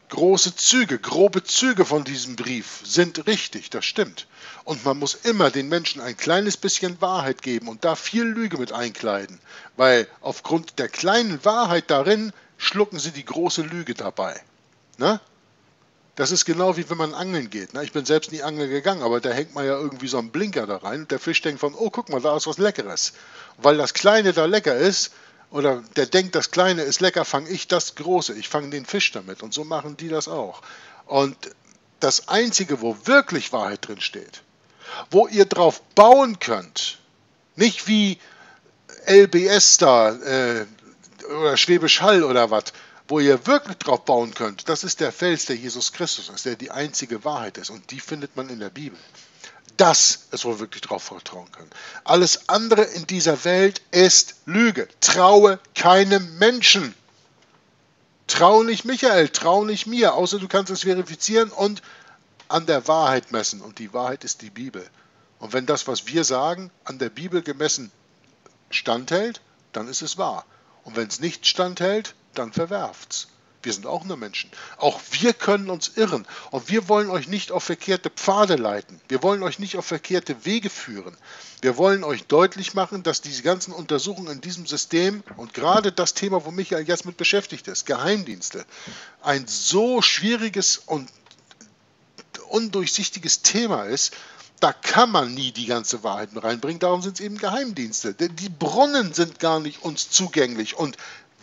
Große Züge, grobe Züge von diesem Brief sind richtig, das stimmt. Und man muss immer den Menschen ein kleines bisschen Wahrheit geben und da viel Lüge mit einkleiden, weil aufgrund der kleinen Wahrheit darin schlucken sie die große Lüge dabei. Ne? Das ist genau wie wenn man angeln geht. Ne? Ich bin selbst nie angeln gegangen, aber da hängt man ja irgendwie so einen Blinker da rein und der Fisch denkt von, oh guck mal, da ist was Leckeres. Und weil das Kleine da lecker ist, oder der denkt, das Kleine ist lecker, fange ich das Große. Ich fange den Fisch damit. Und so machen die das auch. Und das Einzige, wo wirklich Wahrheit drin steht, wo ihr drauf bauen könnt, nicht wie L B S da äh, oder Schwäbisch Hall oder was, wo ihr wirklich drauf bauen könnt, das ist der Fels, der Jesus Christus ist, der die einzige Wahrheit ist. Und die findet man in der Bibel. Das ist, wo wir wirklich drauf vertrauen können. Alles andere in dieser Welt ist Lüge. Traue keinem Menschen. Trau nicht Michael, trau nicht mir, außer du kannst es verifizieren und an der Wahrheit messen. Und die Wahrheit ist die Bibel. Und wenn das, was wir sagen, an der Bibel gemessen standhält, dann ist es wahr. Und wenn es nicht standhält, dann verwerft's. Wir sind auch nur Menschen. Auch wir können uns irren. Und wir wollen euch nicht auf verkehrte Pfade leiten. Wir wollen euch nicht auf verkehrte Wege führen. Wir wollen euch deutlich machen, dass diese ganzen Untersuchungen in diesem System und gerade das Thema, wo Michael jetzt mit beschäftigt ist, Geheimdienste, ein so schwieriges und undurchsichtiges Thema ist, da kann man nie die ganze Wahrheit reinbringen. Darum sind es eben Geheimdienste. Die Brunnen sind gar nicht uns zugänglich und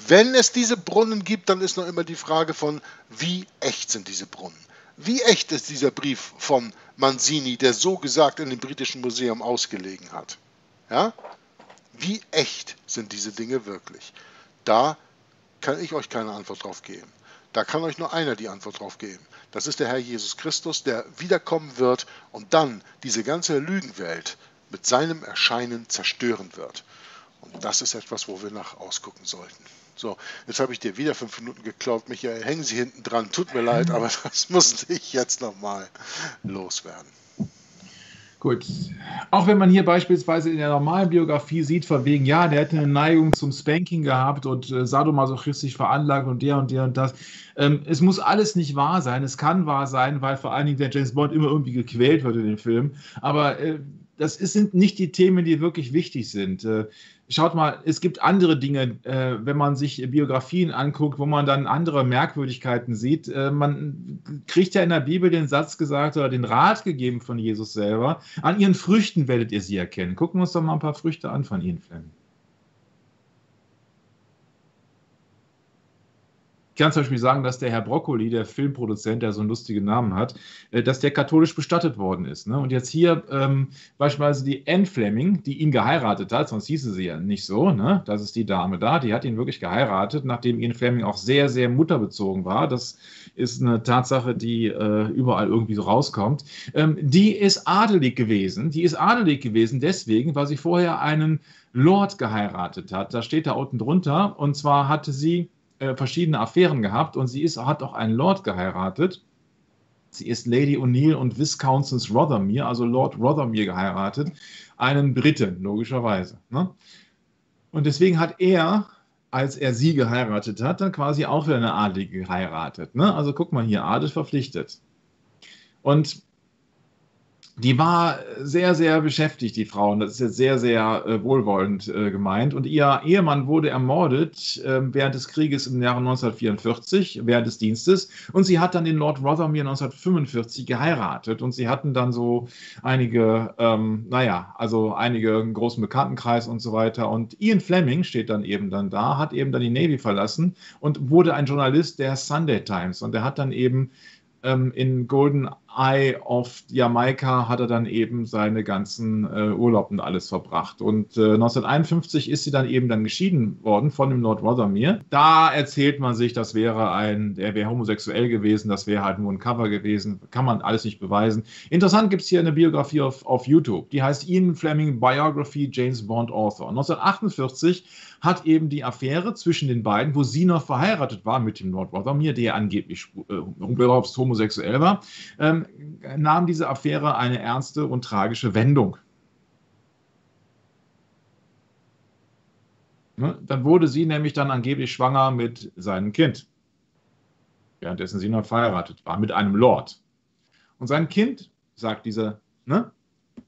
wenn es diese Brunnen gibt, dann ist noch immer die Frage von, wie echt sind diese Brunnen? Wie echt ist dieser Brief von Manzini, der so gesagt in dem Britischen Museum ausgelegen hat? Ja? Wie echt sind diese Dinge wirklich? Da kann ich euch keine Antwort drauf geben. Da kann euch nur einer die Antwort drauf geben. Das ist der Herr Jesus Christus, der wiederkommen wird und dann diese ganze Lügenwelt mit seinem Erscheinen zerstören wird. Und das ist etwas, wo wir nach ausgucken sollten. So, jetzt habe ich dir wieder fünf Minuten geklaut, Michael. Hängen Sie hinten dran. Tut mir leid, aber das musste ich jetzt nochmal loswerden. Gut. Auch wenn man hier beispielsweise in der normalen Biografie sieht, von wegen, ja, der hätte eine Neigung zum Spanking gehabt und äh, sadomasochistisch veranlagt und der und der und das. Ähm, es muss alles nicht wahr sein. Es kann wahr sein, weil vor allen Dingen der James Bond immer irgendwie gequält wird in den Filmen. Aber äh, das ist, sind nicht die Themen, die wirklich wichtig sind. Äh, Schaut mal, es gibt andere Dinge, äh, wenn man sich Biografien anguckt, wo man dann andere Merkwürdigkeiten sieht. Äh, man kriegt ja in der Bibel den Satz gesagt oder den Rat gegeben von Jesus selber, an ihren Früchten werdet ihr sie erkennen. Gucken wir uns doch mal ein paar Früchte an von Ian Fleming. Ich kann zum Beispiel sagen, dass der Herr Broccoli, der Filmproduzent, der so einen lustigen Namen hat, dass der katholisch bestattet worden ist. Ne? Und jetzt hier ähm, beispielsweise die Anne Fleming, die ihn geheiratet hat, sonst hieße sie ja nicht so, ne? Das ist die Dame da, die hat ihn wirklich geheiratet, nachdem Ian Fleming auch sehr, sehr mutterbezogen war. Das ist eine Tatsache, die äh, überall irgendwie so rauskommt. Ähm, die ist adelig gewesen. Die ist adelig gewesen deswegen, weil sie vorher einen Lord geheiratet hat. Da steht da unten drunter. Und zwar hatte sie verschiedene Affären gehabt und sie ist, hat auch einen Lord geheiratet. Sie ist Lady O'Neill und Viscountess Rothermere, also Lord Rothermere geheiratet, einen Briten, logischerweise. Ne? Und deswegen hat er, als er sie geheiratet hat, dann quasi auch wieder eine Adelige geheiratet. Ne? Also guck mal hier, Adel verpflichtet. Und die war sehr, sehr beschäftigt, die Frau. Und das ist jetzt sehr, sehr äh, wohlwollend äh, gemeint. Und ihr Ehemann wurde ermordet äh, während des Krieges im Jahre neunzehnhundertvierundvierzig, während des Dienstes. Und sie hat dann den Lord Rothermere neunzehnhundertfünfundvierzig geheiratet. Und sie hatten dann so einige, ähm, naja, also einige einen großen Bekanntenkreis und so weiter. Und Ian Fleming steht dann eben dann da, hat eben dann die Navy verlassen und wurde ein Journalist der Sunday Times. Und er hat dann eben in Golden Eye auf Jamaika hat er dann eben seine ganzen äh, Urlaub und alles verbracht. Und äh, neunzehnhunderteinundfünfzig ist sie dann eben dann geschieden worden von dem Lord Rothermere. Da erzählt man sich, das wäre ein, er wäre homosexuell gewesen, das wäre halt nur ein Cover gewesen. Kann man alles nicht beweisen. Interessant gibt es hier eine Biografie auf, auf YouTube. Die heißt Ian Fleming Biography James Bond Author. neunzehnhundertachtundvierzig hat eben die Affäre zwischen den beiden, wo sie noch verheiratet war mit dem Lord Rothermere, der angeblich äh, homosexuell war, ähm, nahm diese Affäre eine ernste und tragische Wendung. Ne? Dann wurde sie nämlich dann angeblich schwanger mit seinem Kind, währenddessen sie noch verheiratet war, mit einem Lord. Und sein Kind, sagt dieser, ne,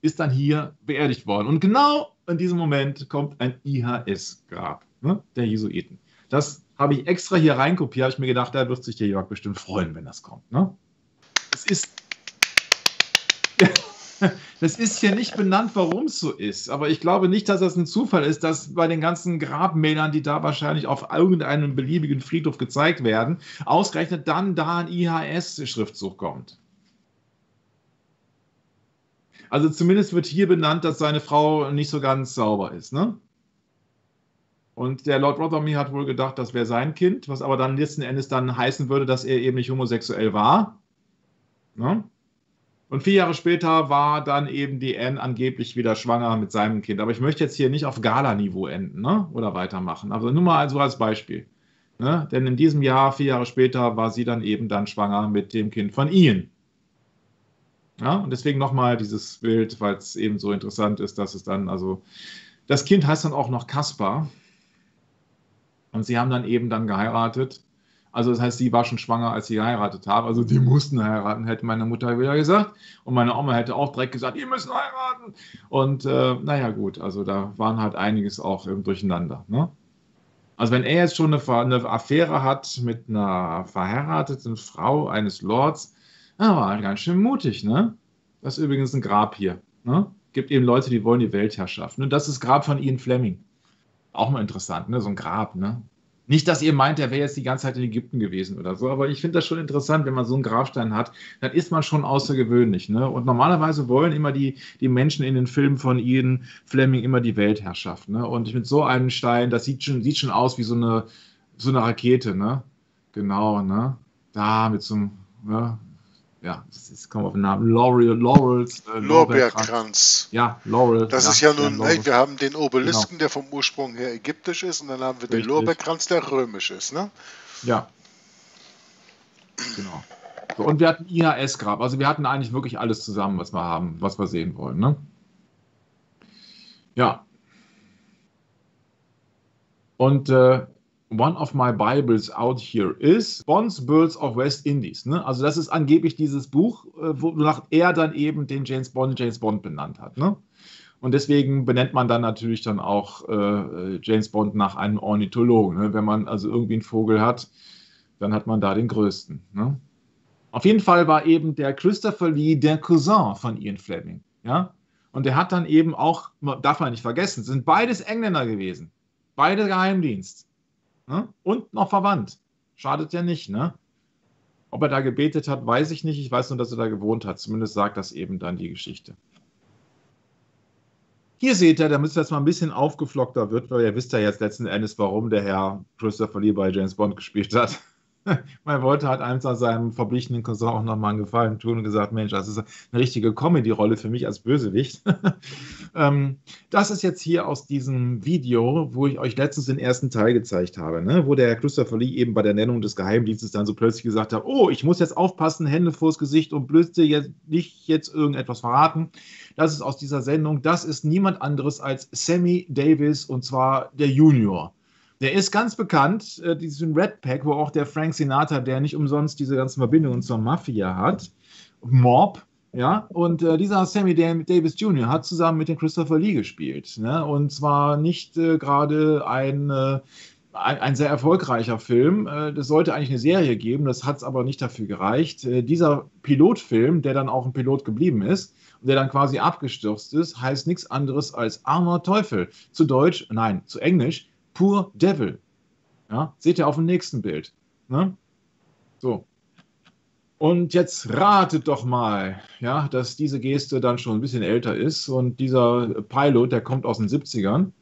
ist dann hier beerdigt worden. Und genau in diesem Moment kommt ein I H S-Grab, ne, der Jesuiten. Das habe ich extra hier reinkopiert, habe ich mir gedacht, da wird sich der Jörg bestimmt freuen, wenn das kommt. Ne? Es ist, das ist hier nicht benannt, warum es so ist, aber ich glaube nicht, dass das ein Zufall ist, dass bei den ganzen Grabmälern, die da wahrscheinlich auf irgendeinem beliebigen Friedhof gezeigt werden, ausgerechnet dann da ein I H S-Schriftzug kommt. Also zumindest wird hier benannt, dass seine Frau nicht so ganz sauber ist, ne? Und der Lord Rothermere hat wohl gedacht, das wäre sein Kind, was aber dann letzten Endes dann heißen würde, dass er eben nicht homosexuell war. Ne? Und vier Jahre später war dann eben die Anne angeblich wieder schwanger mit seinem Kind. Aber ich möchte jetzt hier nicht auf Gala-Niveau enden, ne? Oder weitermachen. Also nur mal so als Beispiel. Ne? Denn in diesem Jahr, vier Jahre später, war sie dann eben dann schwanger mit dem Kind von Ian. Ja? Und deswegen nochmal dieses Bild, weil es eben so interessant ist, dass es dann, also das Kind heißt dann auch noch Kaspar. Und sie haben dann eben dann geheiratet. Also das heißt, sie war schon schwanger, als sie geheiratet haben. Also die mussten heiraten, hätte meine Mutter wieder gesagt. Und meine Oma hätte auch direkt gesagt, ihr müsst heiraten. Und äh, naja gut, also da waren halt einiges auch ähm, durcheinander. Ne? Also wenn er jetzt schon eine, eine Affäre hat mit einer verheirateten Frau eines Lords, na, war ganz schön mutig. Ne? Das ist übrigens ein Grab hier. Ne? Gibt eben Leute, die wollen die Weltherrschaft. Und das ist das Grab von Ian Fleming. Auch mal interessant, ne? So ein Grab. Ne? Nicht, dass ihr meint, er wäre jetzt die ganze Zeit in Ägypten gewesen oder so, aber ich finde das schon interessant, wenn man so einen Grabstein hat, dann ist man schon außergewöhnlich. Ne? Und normalerweise wollen immer die, die Menschen in den Filmen von Ian Fleming immer die Weltherrschaft. Ne? Und mit so einem Stein, das sieht schon, sieht schon aus wie so eine, so eine Rakete. Ne? Genau, ne? Da mit so einem, ne? Ja, jetzt kommen wir auf den Namen, Laurel, Laurels, äh, Lorbeerkranz. Ja, Laurel. Das ja, ist ja nun, hey, wir haben den Obelisken, genau, der vom Ursprung her ägyptisch ist, und dann haben wir Richtig. den Lorbeerkranz, der römisch ist, ne? Ja. Genau. So, und wir hatten I H S-Grab, also wir hatten eigentlich wirklich alles zusammen, was wir haben, was wir sehen wollen, ne? Ja. Und, äh, One of my Bibles out here is Bond's Birds of West Indies. Ne? Also das ist angeblich dieses Buch, wonach er dann eben den James Bond, James Bond benannt hat. Ne? Und deswegen benennt man dann natürlich dann auch äh, James Bond nach einem Ornithologen. Ne? Wenn man also irgendwie einen Vogel hat, dann hat man da den größten. Ne? Auf jeden Fall war eben der Christopher Lee der Cousin von Ian Fleming. Ja? Und der hat dann eben auch, darf man nicht vergessen, sind beides Engländer gewesen. Beide Geheimdienst. Ne? Und noch verwandt. Schadet ja nicht, ne? Ob er da gebetet hat, weiß ich nicht. Ich weiß nur, dass er da gewohnt hat. Zumindest sagt das eben dann die Geschichte. Hier seht ihr, damit es jetzt mal ein bisschen aufgeflockter wird, weil ihr wisst ja jetzt letzten Endes, warum der Herr Christopher Lee bei James Bond gespielt hat. Man wollte halt einfach seinem verblichenen Cousin auch nochmal einen Gefallen tun und gesagt, Mensch, das ist eine richtige Comedy-Rolle für mich als Bösewicht. ähm, das ist jetzt hier aus diesem Video, wo ich euch letztens den ersten Teil gezeigt habe, ne? Wo der Herr Christopher Lee eben bei der Nennung des Geheimdienstes dann so plötzlich gesagt hat, oh, ich muss jetzt aufpassen, Hände vors Gesicht und blödste jetzt nicht jetzt irgendetwas verraten. Das ist aus dieser Sendung, das ist niemand anderes als Sammy Davis, und zwar der Junior. Der ist ganz bekannt, äh, diesen Red Pack, wo auch der Frank Sinatra, der nicht umsonst diese ganzen Verbindungen zur Mafia hat, Mob, ja, und äh, dieser Sammy Davis Junior hat zusammen mit dem Christopher Lee gespielt, ne? Und zwar nicht äh, gerade ein, äh, ein, ein sehr erfolgreicher Film, äh, das sollte eigentlich eine Serie geben, das hat es aber nicht dafür gereicht. Äh, dieser Pilotfilm, der dann auch ein Pilot geblieben ist, der dann quasi abgestürzt ist, heißt nichts anderes als Armer Teufel, zu Deutsch, nein, zu Englisch, Poor Devil. Ja, seht ihr auf dem nächsten Bild. Ne? So. Und jetzt ratet doch mal, ja, dass diese Geste dann schon ein bisschen älter ist. Und dieser Pilot, der kommt aus den siebzigern.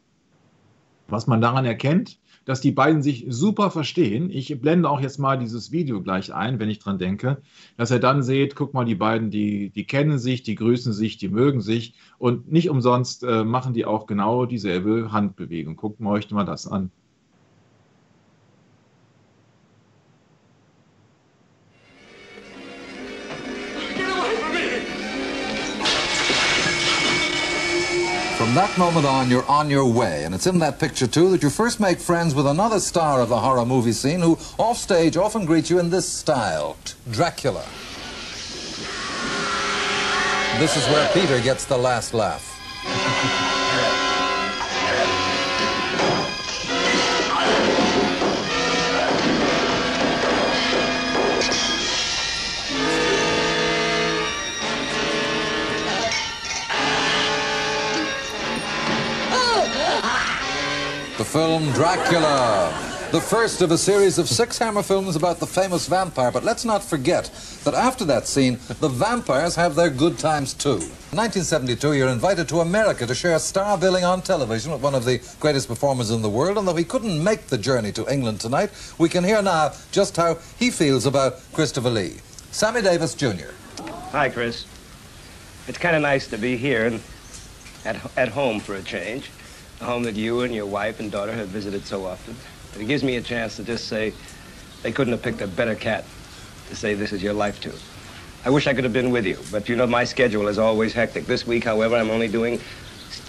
Was man daran erkennt, dass die beiden sich super verstehen. Ich blende auch jetzt mal dieses Video gleich ein, wenn ich dran denke, dass ihr dann seht, guck mal, die beiden, die, die kennen sich, die grüßen sich, die mögen sich. Und nicht umsonst äh, machen die auch genau dieselbe Handbewegung. Guckt mal euch mal das an. From that moment on, you're on your way, and it's in that picture, too, that you first make friends with another star of the horror movie scene who, offstage, often greets you in this style, Dracula. This is where Peter gets the last laugh. The film Dracula, the first of a series of six Hammer films about the famous vampire. But let's not forget that after that scene, the vampires have their good times too. In nineteen seventy-two, you're invited to America to share star billing on television with one of the greatest performers in the world. And though he couldn't make the journey to England tonight, we can hear now just how he feels about Christopher Lee. Sammy Davis Junior Hi, Chris. It's kind of nice to be here and at, at home for a change. A home that you and your wife and daughter have visited so often. But it gives me a chance to just say they couldn't have picked a better cat to say this is your life to. I wish I could have been with you, but you know my schedule is always hectic. This week, however, I'm only doing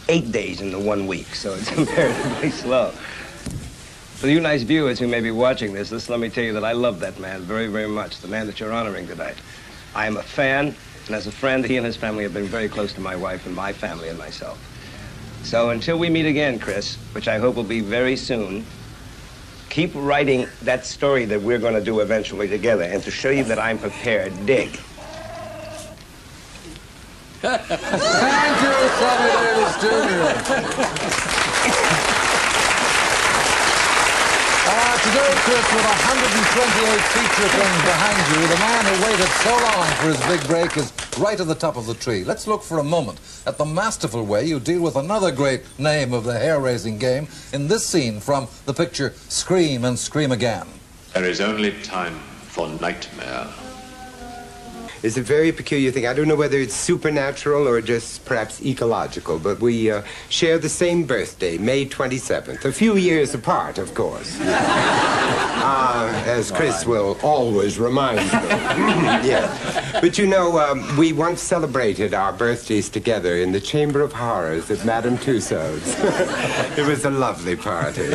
eight days in the one week, so it's comparatively slow. For you nice viewers who may be watching this, this, let me tell you that I love that man very, very much, the man that you're honoring tonight. I am a fan, and as a friend, he and his family have been very close to my wife and my family and myself. So until we meet again, Chris, which I hope will be very soon, keep writing that story that we're going to do eventually together. And to show you that I'm prepared, dig. Thank you, Sammy Davis Junior Uh, today, Chris, with one hundred twenty-eight feature films behind you, the man who waited so long for his big break is right at the top of the tree. Let's look for a moment at the masterful way you deal with another great name of the hair-raising game in this scene from the picture Scream and Scream Again. There is only time for nightmare. It's a very peculiar thing. I don't know whether it's supernatural or just perhaps ecological, but we uh, share the same birthday, May twenty-seventh. A few years apart, of course. uh, as Chris will always remind me. Yeah. But you know, um, we once celebrated our birthdays together in the Chamber of Horrors at Madame Tussauds. It was a lovely party.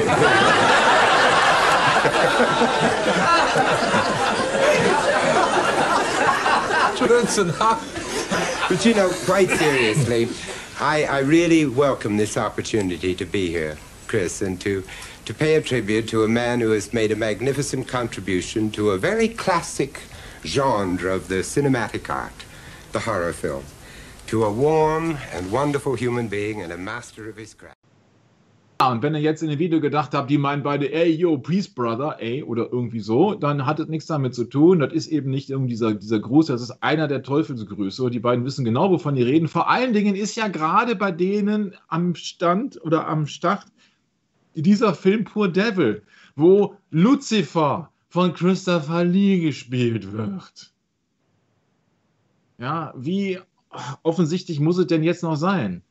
But you know, quite seriously, I, I really welcome this opportunity to be here, Chris, and to, to pay a tribute to a man who has made a magnificent contribution to a very classic genre of the cinematic art, the horror film, to a warm and wonderful human being and a master of his craft. Ja, und wenn ihr jetzt in dem Video gedacht habt, die meinen beide, ey, yo, Peace Brother, ey, oder irgendwie so, dann hat es nichts damit zu tun. Das ist eben nicht irgendwie dieser, dieser Gruß, das ist einer der Teufelsgrüße. Die beiden wissen genau, wovon die reden. Vor allen Dingen ist ja gerade bei denen am Stand oder am Start dieser Film Poor Devil, wo Lucifer von Christopher Lee gespielt wird. Ja, wie offensichtlich muss es denn jetzt noch sein?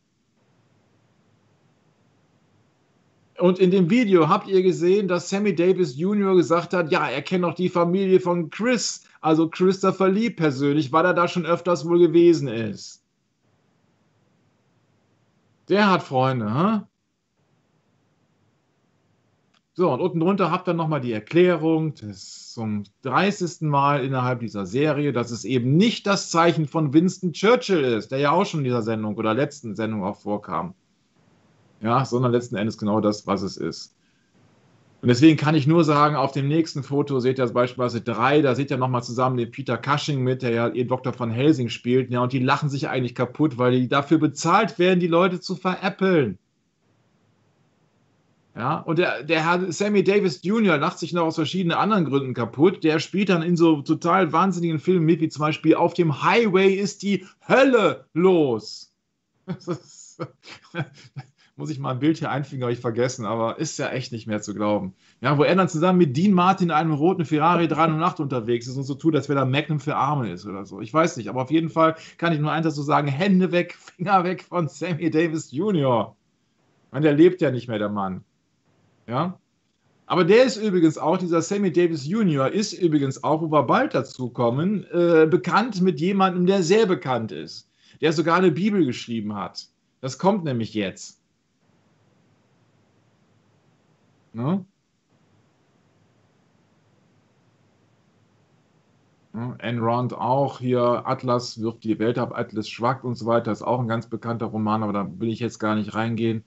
Und in dem Video habt ihr gesehen, dass Sammy Davis Junior gesagt hat, ja, er kennt auch die Familie von Chris, also Christopher Lee persönlich, weil er da schon öfters wohl gewesen ist. Der hat Freunde, ha? So, und unten drunter habt ihr nochmal die Erklärung des, zum dreißigsten Mal innerhalb dieser Serie, dass es eben nicht das Zeichen von Winston Churchill ist, der ja auch schon in dieser Sendung oder letzten Sendung auch vorkam. Ja, sondern letzten Endes genau das, was es ist. Und deswegen kann ich nur sagen, auf dem nächsten Foto seht ihr beispielsweise drei, da seht ihr nochmal zusammen den Peter Cushing mit, der ja den Doktor von Helsing spielt. Ja, und die lachen sich eigentlich kaputt, weil die dafür bezahlt werden, die Leute zu veräppeln. Ja, und der, der Herr Sammy Davis Junior lacht sich noch aus verschiedenen anderen Gründen kaputt. Der spielt dann in so total wahnsinnigen Filmen mit, wie zum Beispiel Auf dem Highway ist die Hölle los. Das ist, muss ich mal ein Bild hier einfügen, habe ich vergessen, aber ist ja echt nicht mehr zu glauben. Ja, wo er dann zusammen mit Dean Martin in einem roten Ferrari drei null acht unterwegs ist und so tut, als wäre da Magnum für Arme ist oder so. Ich weiß nicht, aber auf jeden Fall kann ich nur eins dazu sagen, Hände weg, Finger weg von Sammy Davis Junior Ich meine, der lebt ja nicht mehr, der Mann. Ja? Aber der ist übrigens auch, dieser Sammy Davis Junior ist übrigens auch, wo wir bald dazu kommen, äh, bekannt mit jemandem, der sehr bekannt ist, der sogar eine Bibel geschrieben hat. Das kommt nämlich jetzt. Ne? Ne? Ayn Rand auch hier, Atlas wirft die Welt ab, Atlas schwackt und so weiter, ist auch ein ganz bekannter Roman, aber da will ich jetzt gar nicht reingehen.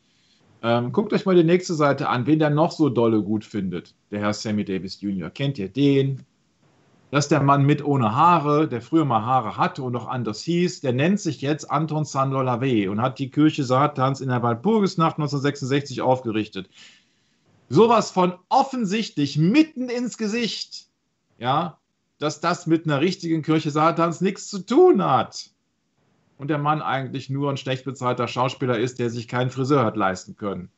Ähm, guckt euch mal die nächste Seite an, wen der noch so dolle gut findet, der Herr Sammy Davis Junior Kennt ihr den? Das ist der Mann mit ohne Haare, der früher mal Haare hatte und noch anders hieß. Der nennt sich jetzt Anton Szandor LaVey und hat die Kirche Satans in der Walpurgisnacht neunzehnhundertsechsundsechzig aufgerichtet. Sowas von offensichtlich mitten ins Gesicht, ja, dass das mit einer richtigen Kirche Satans nichts zu tun hat. Und der Mann eigentlich nur ein schlecht bezahlter Schauspieler ist, der sich keinen Friseur hat leisten können.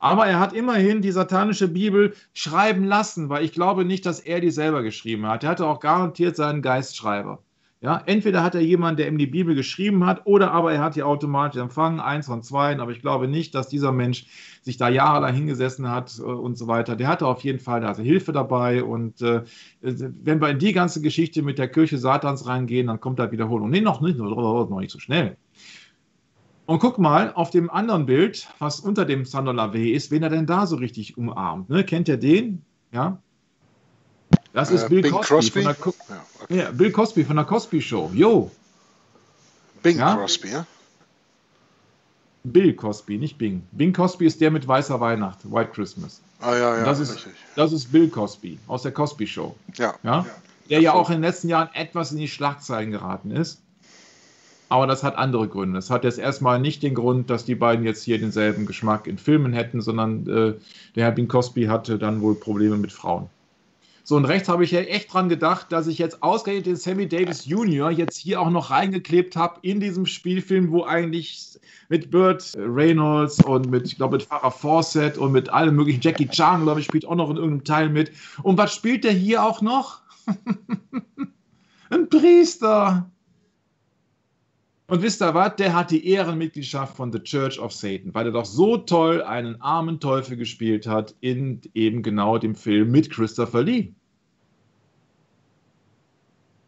Aber er hat immerhin die satanische Bibel schreiben lassen, weil ich glaube nicht, dass er die selber geschrieben hat. Er hatte auch garantiert seinen Geistschreiber. Ja, entweder hat er jemanden, der ihm die Bibel geschrieben hat, oder aber er hat die automatisch empfangen, eins von zweien. Aber ich glaube nicht, dass dieser Mensch sich da jahrelang hingesessen hat äh, und so weiter. Der hatte auf jeden Fall da hatte Hilfe dabei. Und äh, wenn wir in die ganze Geschichte mit der Kirche Satans reingehen, dann kommt da Wiederholung. Nee, noch nicht, noch nicht so schnell. Und guck mal auf dem anderen Bild, was unter dem Szandor LaVey ist, wen er denn da so richtig umarmt. Ne? Kennt ihr den? Ja. Das ist äh, Bill, Cosby Crosby? Von der Co ja, okay. ja, Bill Cosby von der Cosby Show. Jo. Bing ja? Crosby, ja? Bill Cosby, nicht Bing. Bing Cosby ist der mit Weißer Weihnacht, White Christmas. Ah, ja, ja. Das ist, richtig. Das ist Bill Cosby aus der Cosby Show. Ja. ja? ja. Der ja auch in den letzten Jahren etwas in die Schlagzeilen geraten ist. Aber das hat andere Gründe. Das hat jetzt erstmal nicht den Grund, dass die beiden jetzt hier denselben Geschmack in Filmen hätten, sondern äh, der Herr Bing Cosby hatte dann wohl Probleme mit Frauen. So, und rechts habe ich ja echt dran gedacht, dass ich jetzt ausgerechnet den Sammy Davis Junior jetzt hier auch noch reingeklebt habe in diesem Spielfilm, wo eigentlich mit Burt Reynolds und mit, ich glaube, mit Farrah Fawcett und mit allem möglichen, Jackie Chan, glaube ich, spielt auch noch in irgendeinem Teil mit. Und was spielt der hier auch noch? Ein Priester! Und wisst ihr was? Der hat die Ehrenmitgliedschaft von The Church of Satan, weil er doch so toll einen armen Teufel gespielt hat in eben genau dem Film mit Christopher Lee.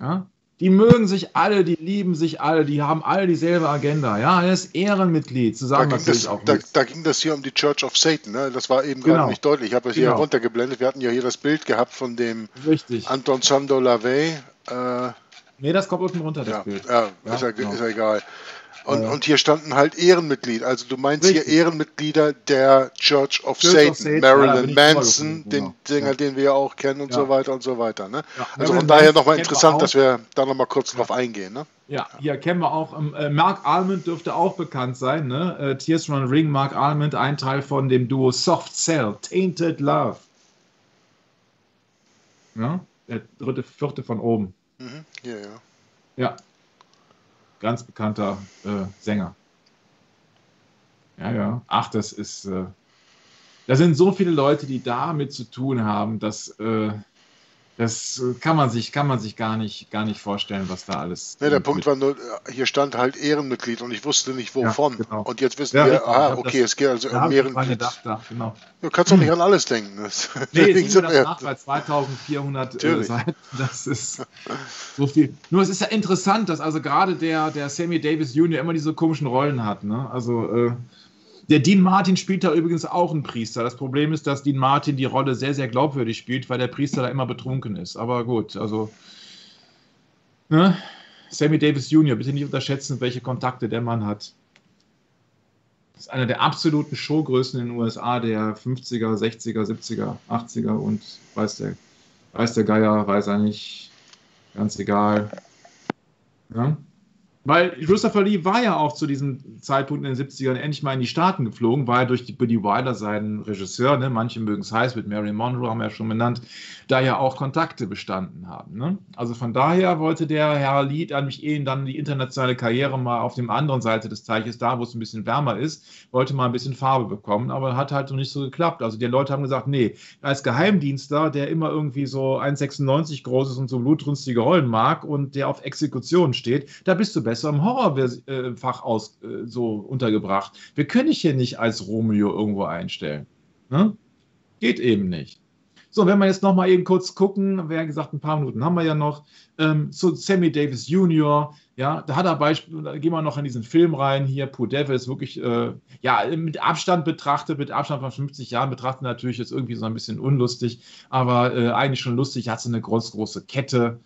Ja? Die mögen sich alle, die lieben sich alle, die haben alle dieselbe Agenda. Ja, er ist Ehrenmitglied, zusammen da das, auch da, da ging das hier um die Church of Satan, ne? Das war eben genau. gerade nicht deutlich. Ich habe es genau. hier runtergeblendet. Wir hatten ja hier das Bild gehabt von dem Richtig. Anton Szandor LaVey. Äh Nee, das kommt unten runter, das ja, Bild. Ja, ja, ist ja, genau. ist ja egal. Und, ja. und hier standen halt Ehrenmitglied. Also du meinst Richtig. hier Ehrenmitglieder der Church of, Church Satan. of Satan, Marilyn ja, Manson, den Sänger, ja. den wir ja auch kennen und ja. so weiter und so weiter. Ne? Ja, also Marilyn von daher nochmal interessant, wir dass wir da nochmal kurz ja. drauf eingehen. Ne? Ja, hier kennen wir auch, äh, Mark Almond dürfte auch bekannt sein. Ne? Äh, Tears from the Ring, Mark Almond, ein Teil von dem Duo Soft Cell, Tainted Love. Ja? Der dritte, vierte von oben. Mhm. Ja, ja. ja, ganz bekannter äh, Sänger. Ja, ja. Ach, das ist. Äh, da sind so viele Leute, die damit zu tun haben, dass äh, das kann man sich, kann man sich gar nicht, gar nicht vorstellen, was da alles. Ja, der Punkt war nur, hier stand halt Ehrenmitglied und ich wusste nicht wovon. Ja, genau. Und jetzt wissen ja, wir, ah, okay, das, es geht also um Ehrenmitglied. Da, genau. Du kannst doch nicht an alles denken. Das nee, ich sehe das nach bei zweitausendvierhundert äh, Seiten. Das ist so viel. Nur es ist ja interessant, dass also gerade der, der Sammy Davis Junior immer diese komischen Rollen hat. Ne? Also äh, der Dean Martin spielt da übrigens auch einen Priester. Das Problem ist, dass Dean Martin die Rolle sehr, sehr glaubwürdig spielt, weil der Priester da immer betrunken ist. Aber gut, also ne? Sammy Davis Junior, bitte nicht unterschätzen, welche Kontakte der Mann hat. Das ist einer der absoluten Showgrößen in den U S A der fünfziger, sechziger, siebziger, achtziger und weiß der, weiß der Geier, weiß er nicht, ganz egal. Ja? Weil Christopher Lee war ja auch zu diesem Zeitpunkt in den siebzigern endlich mal in die Staaten geflogen, war ja durch die Buddy Wilder seinen Regisseur, ne, manche mögen es heiß, mit Marilyn Monroe haben wir ja schon benannt, da ja auch Kontakte bestanden haben. Ne? Also von daher wollte der Herr Lee dann mich eben dann die internationale Karriere mal auf der anderen Seite des Teiches, da wo es ein bisschen wärmer ist, wollte mal ein bisschen Farbe bekommen, aber hat halt noch nicht so geklappt. Also die Leute haben gesagt, nee, als Geheimdienstler, der immer irgendwie so eins Komma sechsundneunzig groß ist und so blutrünstige Rollen mag und der auf Exekution steht, da bist du besser im Horrorfach aus äh, so untergebracht. Wir können dich hier nicht als Romeo irgendwo einstellen. Ne? Geht eben nicht. So, wenn wir jetzt noch mal eben kurz gucken, wie gesagt, ein paar Minuten haben wir ja noch, ähm, zu Sammy Davis Junior, ja, da hat er Beispiel, da gehen wir noch in diesen Film rein, hier, Poor Devil ist wirklich, äh, ja, mit Abstand betrachtet, mit Abstand von fünfzig Jahren betrachtet natürlich jetzt irgendwie so ein bisschen unlustig, aber äh, eigentlich schon lustig, hat so eine groß, große Kette,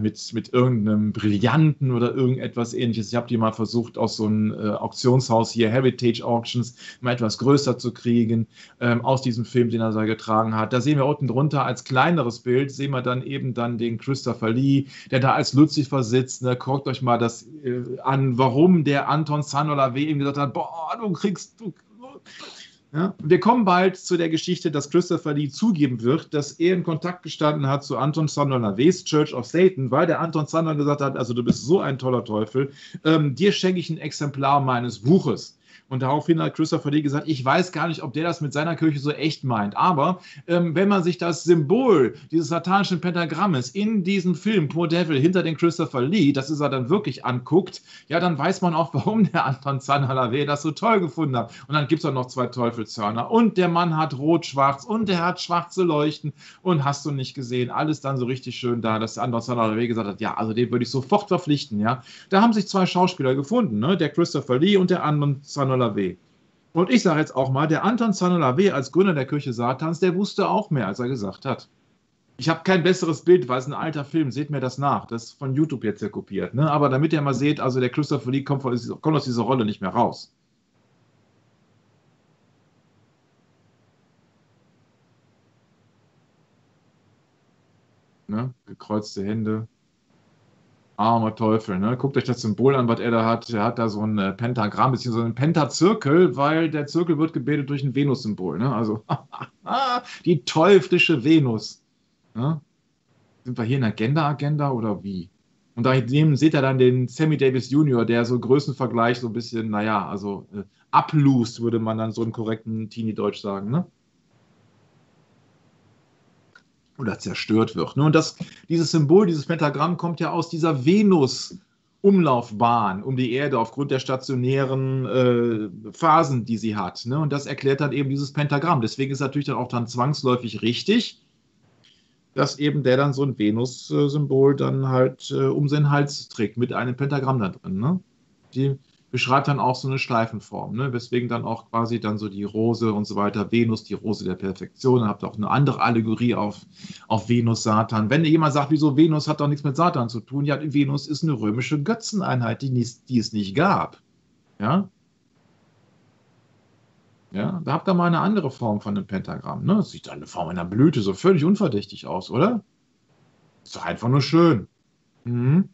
Mit, mit irgendeinem Brillanten oder irgendetwas Ähnliches. Ich habe die mal versucht, aus so einem äh, Auktionshaus hier, Heritage Auctions, mal etwas größer zu kriegen, ähm, aus diesem Film, den er da getragen hat. Da sehen wir unten drunter als kleineres Bild, sehen wir dann eben dann den Christopher Lee, der da als Lucifer sitzt. Ne? Guckt euch mal das äh, an, warum der Anton Szandor LaVey eben gesagt hat, boah, du kriegst... du. Ja, wir kommen bald zu der Geschichte, dass Christopher Lee zugeben wird, dass er in Kontakt gestanden hat zu Anton Szandor LaVeys Church of Satan, weil der Anton Szandor gesagt hat, also du bist so ein toller Teufel, ähm, dir schenke ich ein Exemplar meines Buches. Und daraufhin hat Christopher Lee gesagt, ich weiß gar nicht, ob der das mit seiner Kirche so echt meint. Aber ähm, wenn man sich das Symbol dieses satanischen Pentagrammes in diesem Film Poor Devil hinter den Christopher Lee, das ist er dann wirklich anguckt, ja, dann weiß man auch, warum der Anton Szandor LaVey das so toll gefunden hat. Und dann gibt es auch noch zwei Teufelshörner. Und der Mann hat rot-schwarz und der hat schwarze Leuchten. Und hast du nicht gesehen, alles dann so richtig schön da, dass der Anton Szandor LaVey gesagt hat, ja, also den würde ich sofort verpflichten, ja. Da haben sich zwei Schauspieler gefunden, ne? Der Christopher Lee und der Anton Szandor LaVey. Und ich sage jetzt auch mal, der Anton Szandor LaVey als Gründer der Kirche Satans, der wusste auch mehr, als er gesagt hat. Ich habe kein besseres Bild, weil es ein alter Film, seht mir das nach, das ist von YouTube jetzt ja kopiert. Ne? Aber damit ihr mal seht, also der Christopher Lee kommt, kommt aus dieser Rolle nicht mehr raus. Ne? Gekreuzte Hände. Armer Teufel, ne? Guckt euch das Symbol an, was er da hat. Er hat da so ein Pentagramm, beziehungsweise einen Pentazirkel, weil der Zirkel wird gebildet durch ein Venus-Symbol. Ne? Also, die teuflische Venus. Ne? Sind wir hier in der Gender-Agenda oder wie? Und daneben seht ihr dann den Sammy Davis Junior, der so Größenvergleich so ein bisschen, naja, also äh, ablust, würde man dann so im korrekten Teenie-Deutsch sagen, ne? Oder zerstört wird. Und das, dieses Symbol, dieses Pentagramm kommt ja aus dieser Venus-Umlaufbahn um die Erde aufgrund der stationären äh, Phasen, die sie hat. Und das erklärt dann eben dieses Pentagramm. Deswegen ist natürlich dann auch dann zwangsläufig richtig, dass eben der dann so ein Venus-Symbol dann halt äh, um seinen Hals trägt, mit einem Pentagramm da drin. Ne? Die beschreibt dann auch so eine Schleifenform, ne? Weswegen dann auch quasi dann so die Rose und so weiter, Venus, die Rose der Perfektion, habt auch eine andere Allegorie auf, auf Venus, Satan. Wenn jemand sagt, wieso Venus hat doch nichts mit Satan zu tun, ja, Venus ist eine römische Götzeneinheit, die, die es nicht gab. Ja? Ja, da habt ihr mal eine andere Form von einem Pentagramm, ne? Das sieht dann eine Form einer Blüte so völlig unverdächtig aus, oder? Ist doch einfach nur schön. Mhm.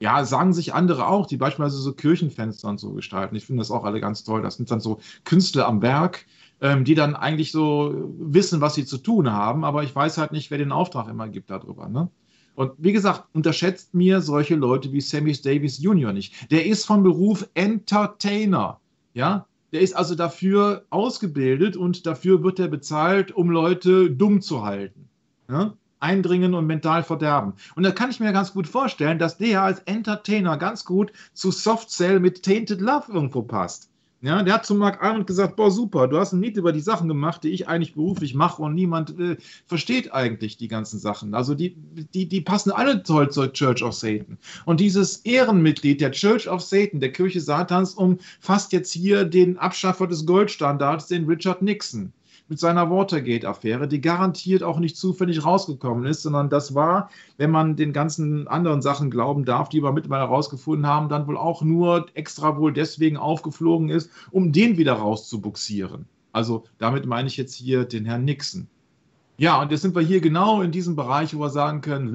Ja, sagen sich andere auch, die beispielsweise so Kirchenfenster und so gestalten. Ich finde das auch alle ganz toll. Das sind dann so Künstler am Werk, ähm, die dann eigentlich so wissen, was sie zu tun haben, aber ich weiß halt nicht, wer den Auftrag immer gibt darüber. Ne? Und wie gesagt, unterschätzt mir solche Leute wie Sammy Davis Junior nicht. Der ist von Beruf Entertainer, ja? Der ist also dafür ausgebildet und dafür wird er bezahlt, um Leute dumm zu halten, ja? Eindringen und mental verderben. Und da kann ich mir ganz gut vorstellen, dass der als Entertainer ganz gut zu Soft Cell mit Tainted Love irgendwo passt. Ja, der hat zu Mark Almond gesagt, boah super, du hast ein Lied über die Sachen gemacht, die ich eigentlich beruflich mache und niemand äh, versteht eigentlich die ganzen Sachen. Also die, die, die passen alle toll zur Church of Satan. Und dieses Ehrenmitglied der Church of Satan, der Kirche Satans, umfasst jetzt hier den Abschaffer des Goldstandards, den Richard Nixon, mit seiner Watergate-Affäre, die garantiert auch nicht zufällig rausgekommen ist, sondern das war, wenn man den ganzen anderen Sachen glauben darf, die wir mittlerweile rausgefunden haben, dann wohl auch nur extra wohl deswegen aufgeflogen ist, um den wieder rauszubuxieren. Also damit meine ich jetzt hier den Herrn Nixon. Ja, und jetzt sind wir hier genau in diesem Bereich, wo wir sagen können,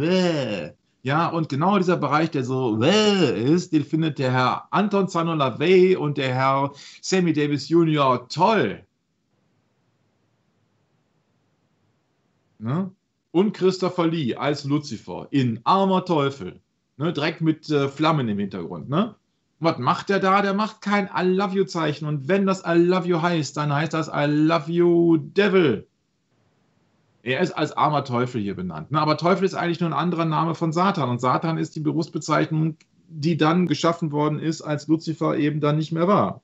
Ja, und genau dieser Bereich, der so well ist, den findet der Herr Anton Szandor LaVey und der Herr Sammy Davis Junior toll. Ne? Und Christopher Lee als Lucifer in Armer Teufel. Ne? Direkt mit äh, Flammen im Hintergrund. Ne? Was macht der da? Der macht kein I love you Zeichen. Und wenn das I love you heißt, dann heißt das I love you Devil. Er ist als armer Teufel hier benannt. Ne? Aber Teufel ist eigentlich nur ein anderer Name von Satan. Und Satan ist die Berufsbezeichnung, die dann geschaffen worden ist, als Luzifer eben dann nicht mehr war.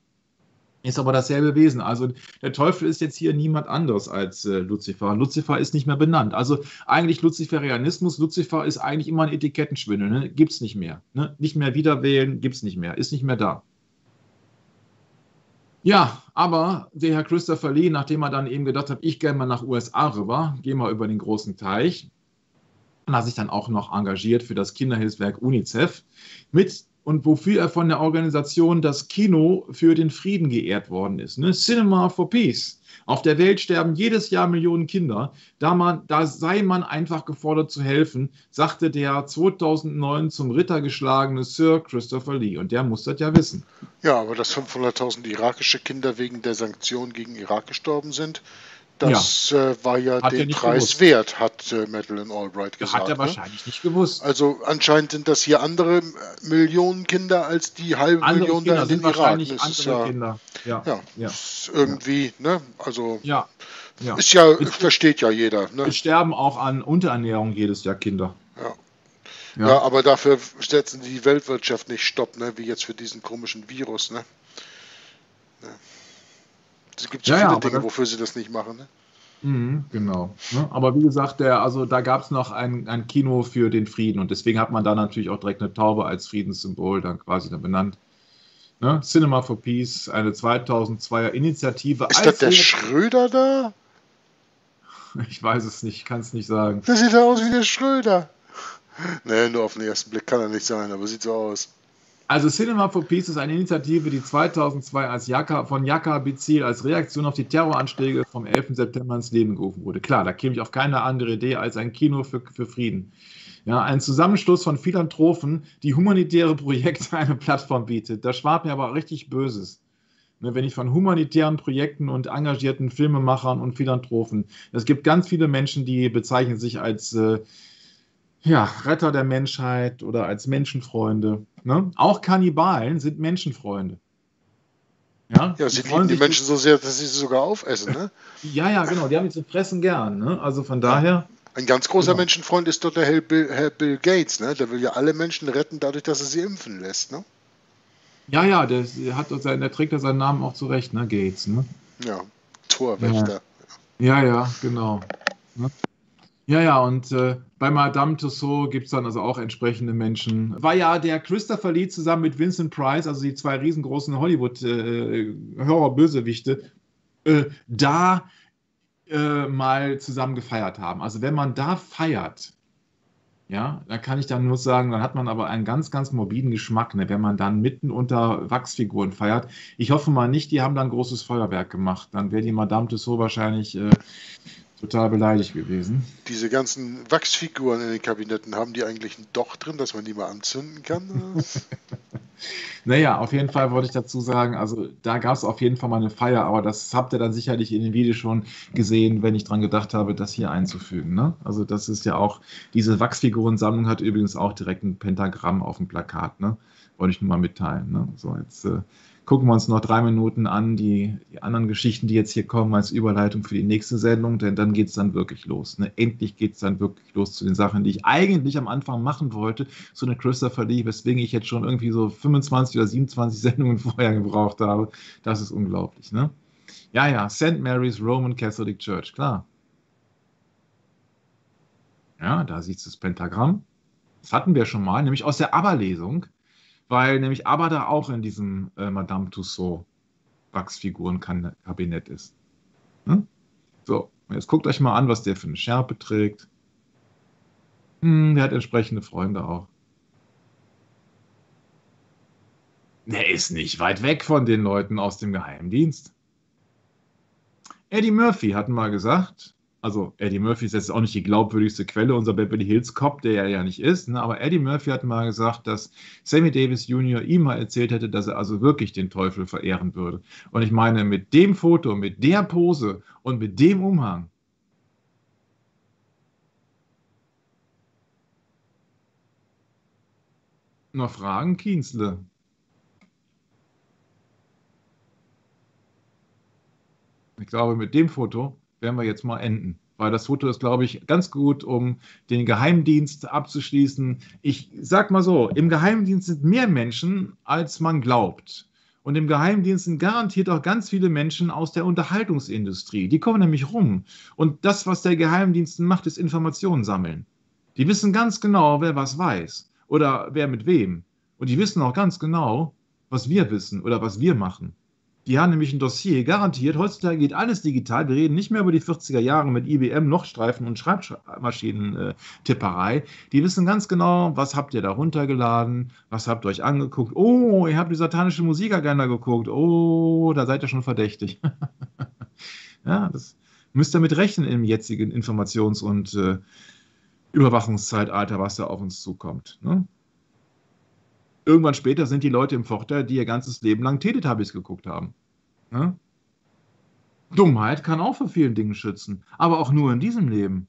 Ist aber dasselbe Wesen. Also der Teufel ist jetzt hier niemand anderes als äh, Luzifer. Luzifer ist nicht mehr benannt. Also eigentlich Luziferianismus. Luzifer ist eigentlich immer ein Etikettenschwindel. Ne? Gibt es nicht mehr. Ne? Nicht mehr wiederwählen, gibt es nicht mehr. Ist nicht mehr da. Ja, aber der Herr Christopher Lee, nachdem er dann eben gedacht hat, ich gehe mal nach U S A rüber, gehe mal über den großen Teich, hat sich dann auch noch engagiert für das Kinderhilfswerk UNICEF mit und wofür er von der Organisation das Kino für den Frieden geehrt worden ist. Ne? Cinema for Peace. Auf der Welt sterben jedes Jahr Millionen Kinder. Da, man, da sei man einfach gefordert zu helfen, sagte der zweitausendneun zum Ritter geschlagene Sir Christopher Lee. Und der muss das ja wissen. Ja, aber dass fünfhunderttausend irakische Kinder wegen der Sanktionen gegen Irak gestorben sind, das ja. Äh, war ja hat den Preis gewusst. Wert, hat äh, Madeleine Albright gesagt. Hat er ne? wahrscheinlich nicht gewusst. Also anscheinend sind das hier andere Millionen Kinder als die halbe andere Million Kinder da sind in Irak. Wahrscheinlich das andere ist ja, Kinder. Ja, ja, ja. Ist irgendwie, ja. ne? Also ja. Ja. ist ja, es, versteht ja jeder. Ne? Es sterben auch an Unterernährung jedes Jahr Kinder. Ja. Ja. ja, aber dafür setzen die Weltwirtschaft nicht Stopp, ne? Wie jetzt für diesen komischen Virus, ne? Ja. Es gibt so ja, viele ja, Dinge, das, wofür sie das nicht machen. Ne? Mhm, genau. Ne? Aber wie gesagt, der, also da gab es noch ein, ein Kino für den Frieden. Und deswegen hat man da natürlich auch direkt eine Taube als Friedenssymbol dann quasi dann benannt. Ne? Cinema for Peace, eine zweitausendzweier Initiative. Ist das der Schröder da? Ich weiß es nicht, ich kann es nicht sagen. Das sieht aus wie der Schröder. Nee, nur auf den ersten Blick kann er nicht sein, aber sieht so aus. Also Cinema for Peace ist eine Initiative, die zweitausendzwei als Yaka, von Yaka Bizil als Reaktion auf die Terroranschläge vom elften September ins Leben gerufen wurde. Klar, da käme ich auf keine andere Idee als ein Kino für, für Frieden. Ja, ein Zusammenschluss von Philanthropen, die humanitäre Projekte eine Plattform bietet. Das schwart mir aber richtig Böses. Ne, wenn ich von humanitären Projekten und engagierten Filmemachern und Philanthropen, es gibt ganz viele Menschen, die bezeichnen sich als äh, ja, Retter der Menschheit oder als Menschenfreunde. Ne? Auch Kannibalen sind Menschenfreunde. Ja, ja sie lieben die Menschen so sehr, dass sie sie sogar aufessen. Ne? ja, ja, genau. Die haben die zu fressen gern. Ne? Also von daher. Ein ganz großer genau. Menschenfreund ist doch der Herr Bill, Herr Bill Gates. Ne? Der will ja alle Menschen retten, dadurch, dass er sie impfen lässt. Ne? Ja, ja. Der, hat, der trägt ja seinen Namen auch zurecht, ne? Gates. Ne? Ja, Torwächter. Ja, ja, ja genau. Ne? Ja, ja, und äh, bei Madame Tussauds gibt es dann also auch entsprechende Menschen. War ja der Christopher Lee zusammen mit Vincent Price, also die zwei riesengroßen Hollywood-Horror-Bösewichte, äh, äh, da äh, mal zusammen gefeiert haben. Also wenn man da feiert, ja, da kann ich dann nur sagen, dann hat man aber einen ganz, ganz morbiden Geschmack, ne, wenn man dann mitten unter Wachsfiguren feiert. Ich hoffe mal nicht, die haben dann großes Feuerwerk gemacht. Dann wäre die Madame Tussauds wahrscheinlich... Äh, total beleidigt gewesen. Diese ganzen Wachsfiguren in den Kabinetten, haben die eigentlich ein Doch drin, dass man die mal anzünden kann? Naja, auf jeden Fall wollte ich dazu sagen, also da gab es auf jeden Fall mal eine Feier, aber das habt ihr dann sicherlich in den Videos schon gesehen, wenn ich dran gedacht habe, das hier einzufügen. Ne? Also das ist ja auch, diese Wachsfigurensammlung hat übrigens auch direkt ein Pentagramm auf dem Plakat, ne? Wollte ich nur mal mitteilen. Ne? So, jetzt äh, gucken wir uns noch drei Minuten an, die, die anderen Geschichten, die jetzt hier kommen, als Überleitung für die nächste Sendung, denn dann geht es dann wirklich los. Ne? Endlich geht es dann wirklich los zu den Sachen, die ich eigentlich am Anfang machen wollte, so eine Christopher Lee, weswegen ich jetzt schon irgendwie so fünfundzwanzig oder siebenundzwanzig Sendungen vorher gebraucht habe. Das ist unglaublich. Ne? Ja, ja, Saint Mary's Roman Catholic Church, klar. Ja, da siehst du das Pentagramm. Das hatten wir schon mal, nämlich aus der Aberlesung. Weil nämlich aber da auch in diesem äh, Madame Tussauds Wachsfigurenkabinett ist. Hm? So, jetzt guckt euch mal an, was der für eine Schärpe trägt. Hm, der hat entsprechende Freunde auch. Der ist nicht weit weg von den Leuten aus dem Geheimdienst. Eddie Murphy hatten mal gesagt, also Eddie Murphy ist jetzt auch nicht die glaubwürdigste Quelle, unser Beverly Hills Cop, der er ja nicht ist, ne? Aber Eddie Murphy hat mal gesagt, dass Sammy Davis Junior ihm mal erzählt hätte, dass er also wirklich den Teufel verehren würde. Und ich meine, mit dem Foto, mit der Pose und mit dem Umhang. Noch Fragen, Kienzle? Ich glaube, mit dem Foto werden wir jetzt mal enden. Weil das Foto ist, glaube ich, ganz gut, um den Geheimdienst abzuschließen. Ich sag mal so, im Geheimdienst sind mehr Menschen, als man glaubt. Und im Geheimdienst sind garantiert auch ganz viele Menschen aus der Unterhaltungsindustrie. Die kommen nämlich rum. Und das, was der Geheimdienst macht, ist Informationen sammeln. Die wissen ganz genau, wer was weiß oder wer mit wem. Und die wissen auch ganz genau, was wir wissen oder was wir machen. Die haben nämlich ein Dossier, garantiert. Heutzutage geht alles digital. Wir reden nicht mehr über die vierziger Jahre mit I B M, noch Streifen und Schreibmaschinen-Tipperei. Die wissen ganz genau, was habt ihr da runtergeladen, was habt ihr euch angeguckt. Oh, ihr habt die satanische Musikagenda geguckt. Oh, da seid ihr schon verdächtig. Ja, das müsst ihr mit rechnen im jetzigen Informations- und äh, Überwachungszeitalter, was da auf uns zukommt, ne? Irgendwann später sind die Leute im Vorteil, die ihr ganzes Leben lang Teletubbies geguckt haben. Ne? Dummheit kann auch vor vielen Dingen schützen, aber auch nur in diesem Leben.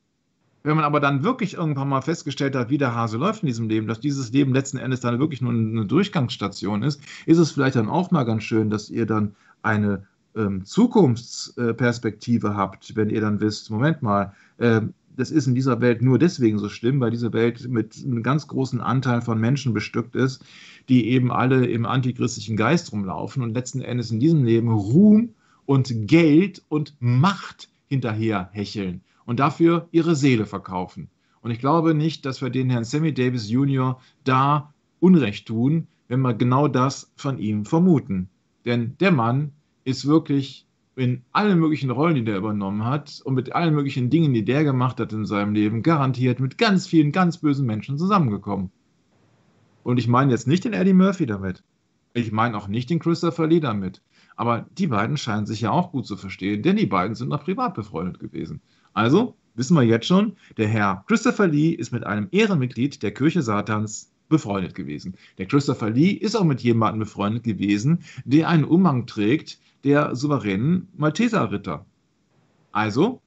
Wenn man aber dann wirklich irgendwann mal festgestellt hat, wie der Hase läuft in diesem Leben, dass dieses Leben letzten Endes dann wirklich nur eine Durchgangsstation ist, ist es vielleicht dann auch mal ganz schön, dass ihr dann eine ähm, Zukunftsperspektive habt, wenn ihr dann wisst, Moment mal, äh, das ist in dieser Welt nur deswegen so schlimm, weil diese Welt mit einem ganz großen Anteil von Menschen bestückt ist, die eben alle im antichristlichen Geist rumlaufen und letzten Endes in diesem Leben Ruhm und Geld und Macht hinterher hecheln und dafür ihre Seele verkaufen. Und ich glaube nicht, dass wir den Herrn Sammy Davis Junior da Unrecht tun, wenn wir genau das von ihm vermuten. Denn der Mann ist wirklich in allen möglichen Rollen, die der übernommen hat und mit allen möglichen Dingen, die der gemacht hat in seinem Leben, garantiert mit ganz vielen, ganz bösen Menschen zusammengekommen. Und ich meine jetzt nicht den Eddie Murphy damit. Ich meine auch nicht den Christopher Lee damit. Aber die beiden scheinen sich ja auch gut zu verstehen, denn die beiden sind noch privat befreundet gewesen. Also wissen wir jetzt schon, der Herr Christopher Lee ist mit einem Ehrenmitglied der Kirche Satans befreundet gewesen. Der Christopher Lee ist auch mit jemandem befreundet gewesen, der einen Umhang trägt, der souveränen Malteser-Ritter. Also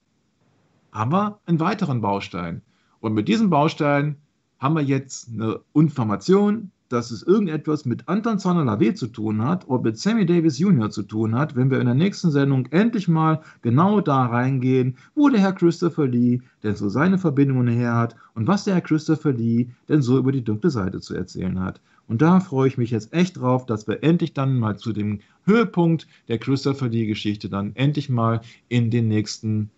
haben wir einen weiteren Baustein. Und mit diesem Baustein haben wir jetzt eine Information, dass es irgendetwas mit Anton Szandor LaVey zu tun hat oder mit Sammy Davis Junior zu tun hat, wenn wir in der nächsten Sendung endlich mal genau da reingehen, wo der Herr Christopher Lee denn so seine Verbindungen her hat und was der Herr Christopher Lee denn so über die dunkle Seite zu erzählen hat. Und da freue ich mich jetzt echt drauf, dass wir endlich dann mal zu dem Höhepunkt der Christopher Lee-Geschichte dann endlich mal in den nächsten,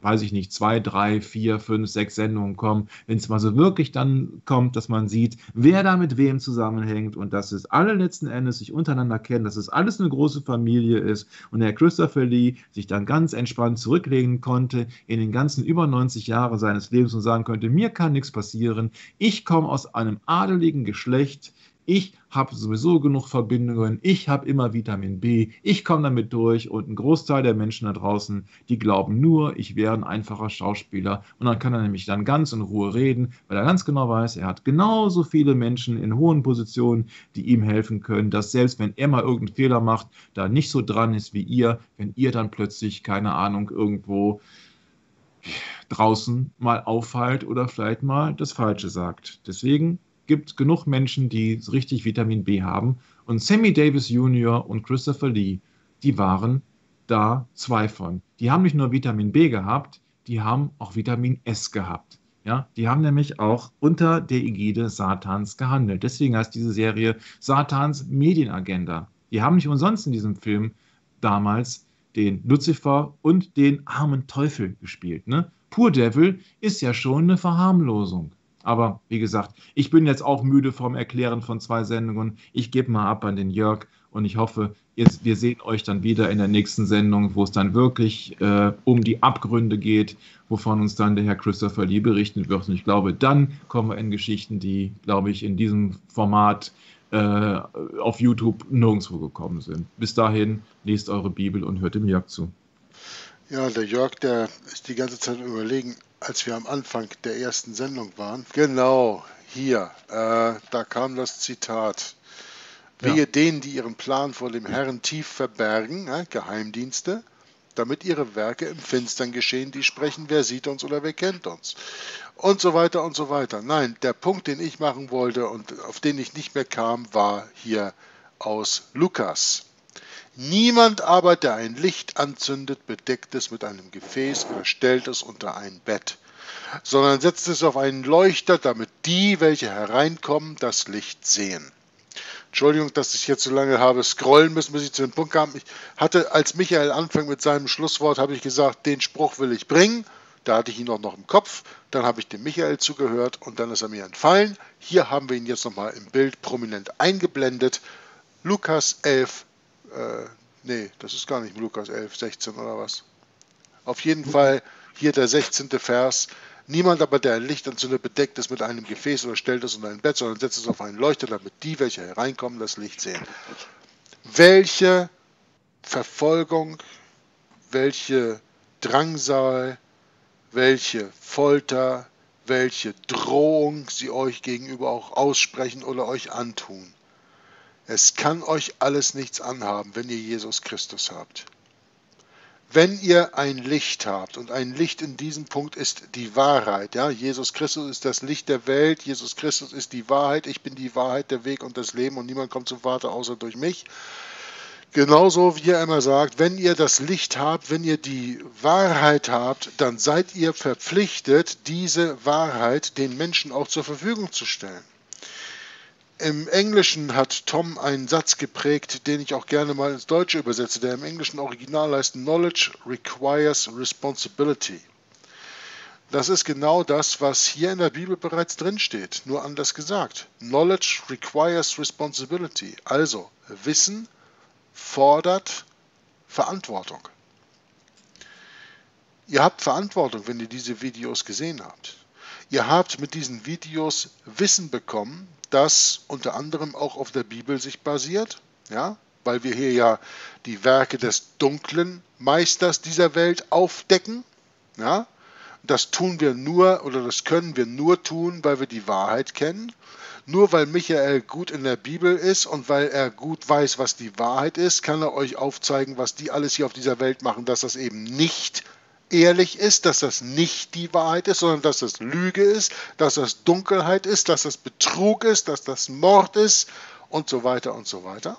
weiß ich nicht, zwei, drei, vier, fünf, sechs Sendungen kommen, wenn es mal so wirklich dann kommt, dass man sieht, wer da mit wem zusammenhängt und dass es alle letzten Endes sich untereinander kennen, dass es alles eine große Familie ist und der Christopher Lee sich dann ganz entspannt zurücklegen konnte in den ganzen über neunzig Jahre seines Lebens und sagen könnte, mir kann nichts passieren, ich komme aus einem adeligen Geschlecht, ich habe sowieso genug Verbindungen, ich habe immer Vitamin B, ich komme damit durch und ein Großteil der Menschen da draußen, die glauben nur, ich wäre ein einfacher Schauspieler und dann kann er nämlich dann ganz in Ruhe reden, weil er ganz genau weiß, er hat genauso viele Menschen in hohen Positionen, die ihm helfen können, dass selbst wenn er mal irgendeinen Fehler macht, da nicht so dran ist wie ihr, wenn ihr dann plötzlich, keine Ahnung, irgendwo draußen mal auffällt oder vielleicht mal das Falsche sagt. Deswegen gibt genug Menschen, die richtig Vitamin B haben. Und Sammy Davis Junior und Christopher Lee, die waren da zwei von. Die haben nicht nur Vitamin B gehabt, die haben auch Vitamin S gehabt. Ja, die haben nämlich auch unter der Ägide Satans gehandelt. Deswegen heißt diese Serie Satans Medienagenda. Die haben nicht umsonst in diesem Film damals den Luzifer und den armen Teufel gespielt, ne? Poor Devil ist ja schon eine Verharmlosung. Aber wie gesagt, ich bin jetzt auch müde vom Erklären von zwei Sendungen. Ich gebe mal ab an den Jörg und ich hoffe, jetzt, wir sehen euch dann wieder in der nächsten Sendung, wo es dann wirklich äh, um die Abgründe geht, wovon uns dann der Herr Christopher Lee berichten wird. Und ich glaube, dann kommen wir in Geschichten, die, glaube ich, in diesem Format äh, auf YouTube nirgendwo gekommen sind. Bis dahin, lest eure Bibel und hört dem Jörg zu. Ja, der Jörg, der ist die ganze Zeit überlegen, als wir am Anfang der ersten Sendung waren. Genau, hier, äh, da kam das Zitat. Wehe ja. denen, die ihren Plan vor dem Herrn tief verbergen, ne, Geheimdienste, damit ihre Werke im Finstern geschehen, die sprechen, wer sieht uns oder wer kennt uns. Und so weiter und so weiter. Nein, der Punkt, den ich machen wollte und auf den ich nicht mehr kam, war hier aus Lukas. Niemand aber, der ein Licht anzündet, bedeckt es mit einem Gefäß oder stellt es unter ein Bett, sondern setzt es auf einen Leuchter, damit die, welche hereinkommen, das Licht sehen. Entschuldigung, dass ich jetzt so lange habe scrollen müssen, bis ich zu dem Punkt kam. Ich hatte, als Michael anfing mit seinem Schlusswort, habe ich gesagt, den Spruch will ich bringen. Da hatte ich ihn auch noch im Kopf. Dann habe ich dem Michael zugehört und dann ist er mir entfallen. Hier haben wir ihn jetzt nochmal im Bild prominent eingeblendet. Lukas elf, Äh, nee, das ist gar nicht Lukas elf, sechzehn oder was. Auf jeden Fall hier der sechzehnte Vers. Niemand aber, der ein Licht anzündet, bedeckt es mit einem Gefäß oder stellt es unter ein Bett, sondern setzt es auf einen Leuchter, damit die, welche hereinkommen, das Licht sehen. Welche Verfolgung, welche Drangsal, welche Folter, welche Drohung sie euch gegenüber auch aussprechen oder euch antun. Es kann euch alles nichts anhaben, wenn ihr Jesus Christus habt. Wenn ihr ein Licht habt, und ein Licht in diesem Punkt ist die Wahrheit, ja, Jesus Christus ist das Licht der Welt, Jesus Christus ist die Wahrheit, ich bin die Wahrheit, der Weg und das Leben und niemand kommt zum Vater außer durch mich. Genauso wie er immer sagt, wenn ihr das Licht habt, wenn ihr die Wahrheit habt, dann seid ihr verpflichtet, diese Wahrheit den Menschen auch zur Verfügung zu stellen. Im Englischen hat Tom einen Satz geprägt, den ich auch gerne mal ins Deutsche übersetze, der im englischen Original heißt Knowledge requires responsibility. Das ist genau das, was hier in der Bibel bereits drinsteht, nur anders gesagt. Knowledge requires responsibility, also Wissen fordert Verantwortung. Ihr habt Verantwortung, wenn ihr diese Videos gesehen habt. Ihr habt mit diesen Videos Wissen bekommen, das unter anderem auch auf der Bibel sich basiert, ja, weil wir hier ja die Werke des dunklen Meisters dieser Welt aufdecken. Ja. Das tun wir nur oder das können wir nur tun, weil wir die Wahrheit kennen. Nur weil Michael gut in der Bibel ist und weil er gut weiß, was die Wahrheit ist, kann er euch aufzeigen, was die alles hier auf dieser Welt machen, dass das eben nicht ist. Ehrlich ist, dass das nicht die Wahrheit ist, sondern dass das Lüge ist, dass das Dunkelheit ist, dass das Betrug ist, dass das Mord ist und so weiter und so weiter.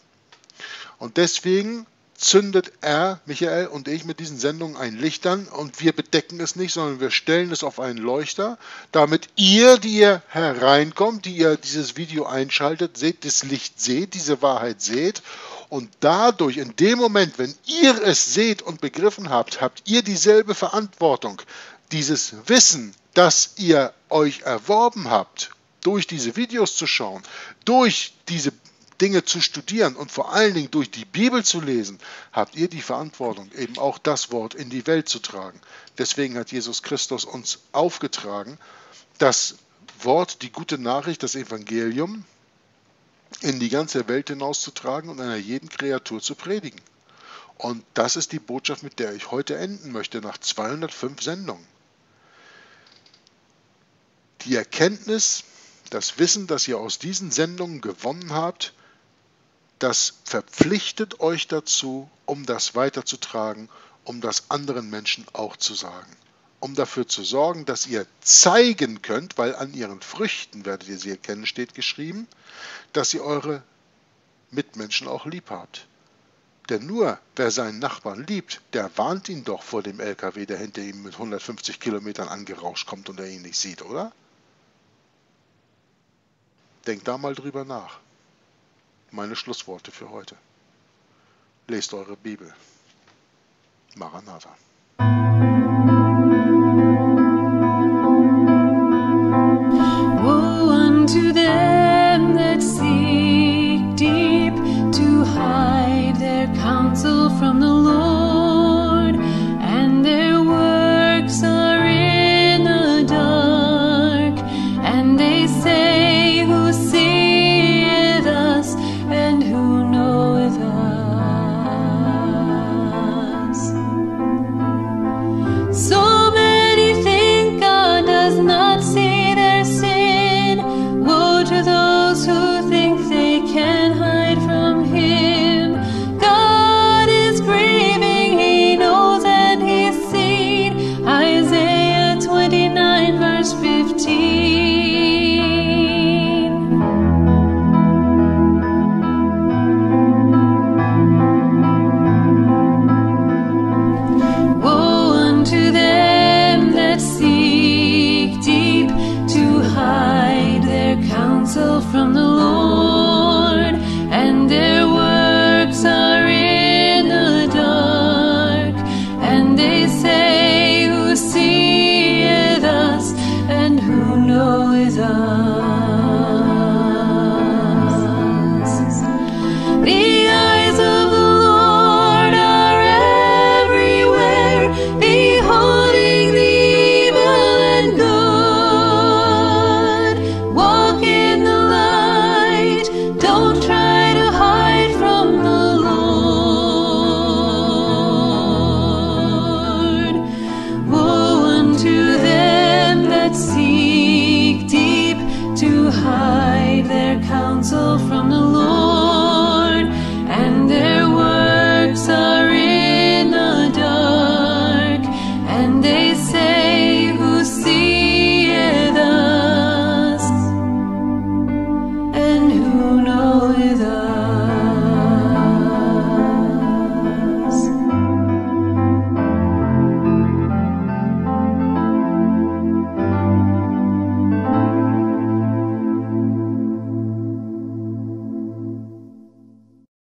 Und deswegen zündet er, Michael und ich, mit diesen Sendungen ein Licht an und wir bedecken es nicht, sondern wir stellen es auf einen Leuchter, damit ihr, die ihr hereinkommt, die ihr dieses Video einschaltet, seht, das Licht seht, diese Wahrheit seht. Und dadurch, in dem Moment, wenn ihr es seht und begriffen habt, habt ihr dieselbe Verantwortung. Dieses Wissen, das ihr euch erworben habt, durch diese Videos zu schauen, durch diese Dinge zu studieren und vor allen Dingen durch die Bibel zu lesen, habt ihr die Verantwortung, eben auch das Wort in die Welt zu tragen. Deswegen hat Jesus Christus uns aufgetragen, das Wort, die gute Nachricht, das Evangelium, in die ganze Welt hinauszutragen und einer jeden Kreatur zu predigen. Und das ist die Botschaft, mit der ich heute enden möchte, nach zweihundertfünf Sendungen. Die Erkenntnis, das Wissen, das ihr aus diesen Sendungen gewonnen habt, das verpflichtet euch dazu, um das weiterzutragen, um das anderen Menschen auch zu sagen. Um dafür zu sorgen, dass ihr zeigen könnt, weil an ihren Früchten werdet ihr sie erkennen, steht geschrieben, dass ihr eure Mitmenschen auch lieb habt. Denn nur wer seinen Nachbarn liebt, der warnt ihn doch vor dem L K W, der hinter ihm mit hundertfünfzig Kilometern angerauscht kommt und er ihn nicht sieht, oder? Denkt da mal drüber nach. Meine Schlussworte für heute. Lest eure Bibel. Maranatha. To them that seek deep to hide their counsel from the Lord, and their works are in the dark, and they say, who seeth us, and who knoweth us? and they say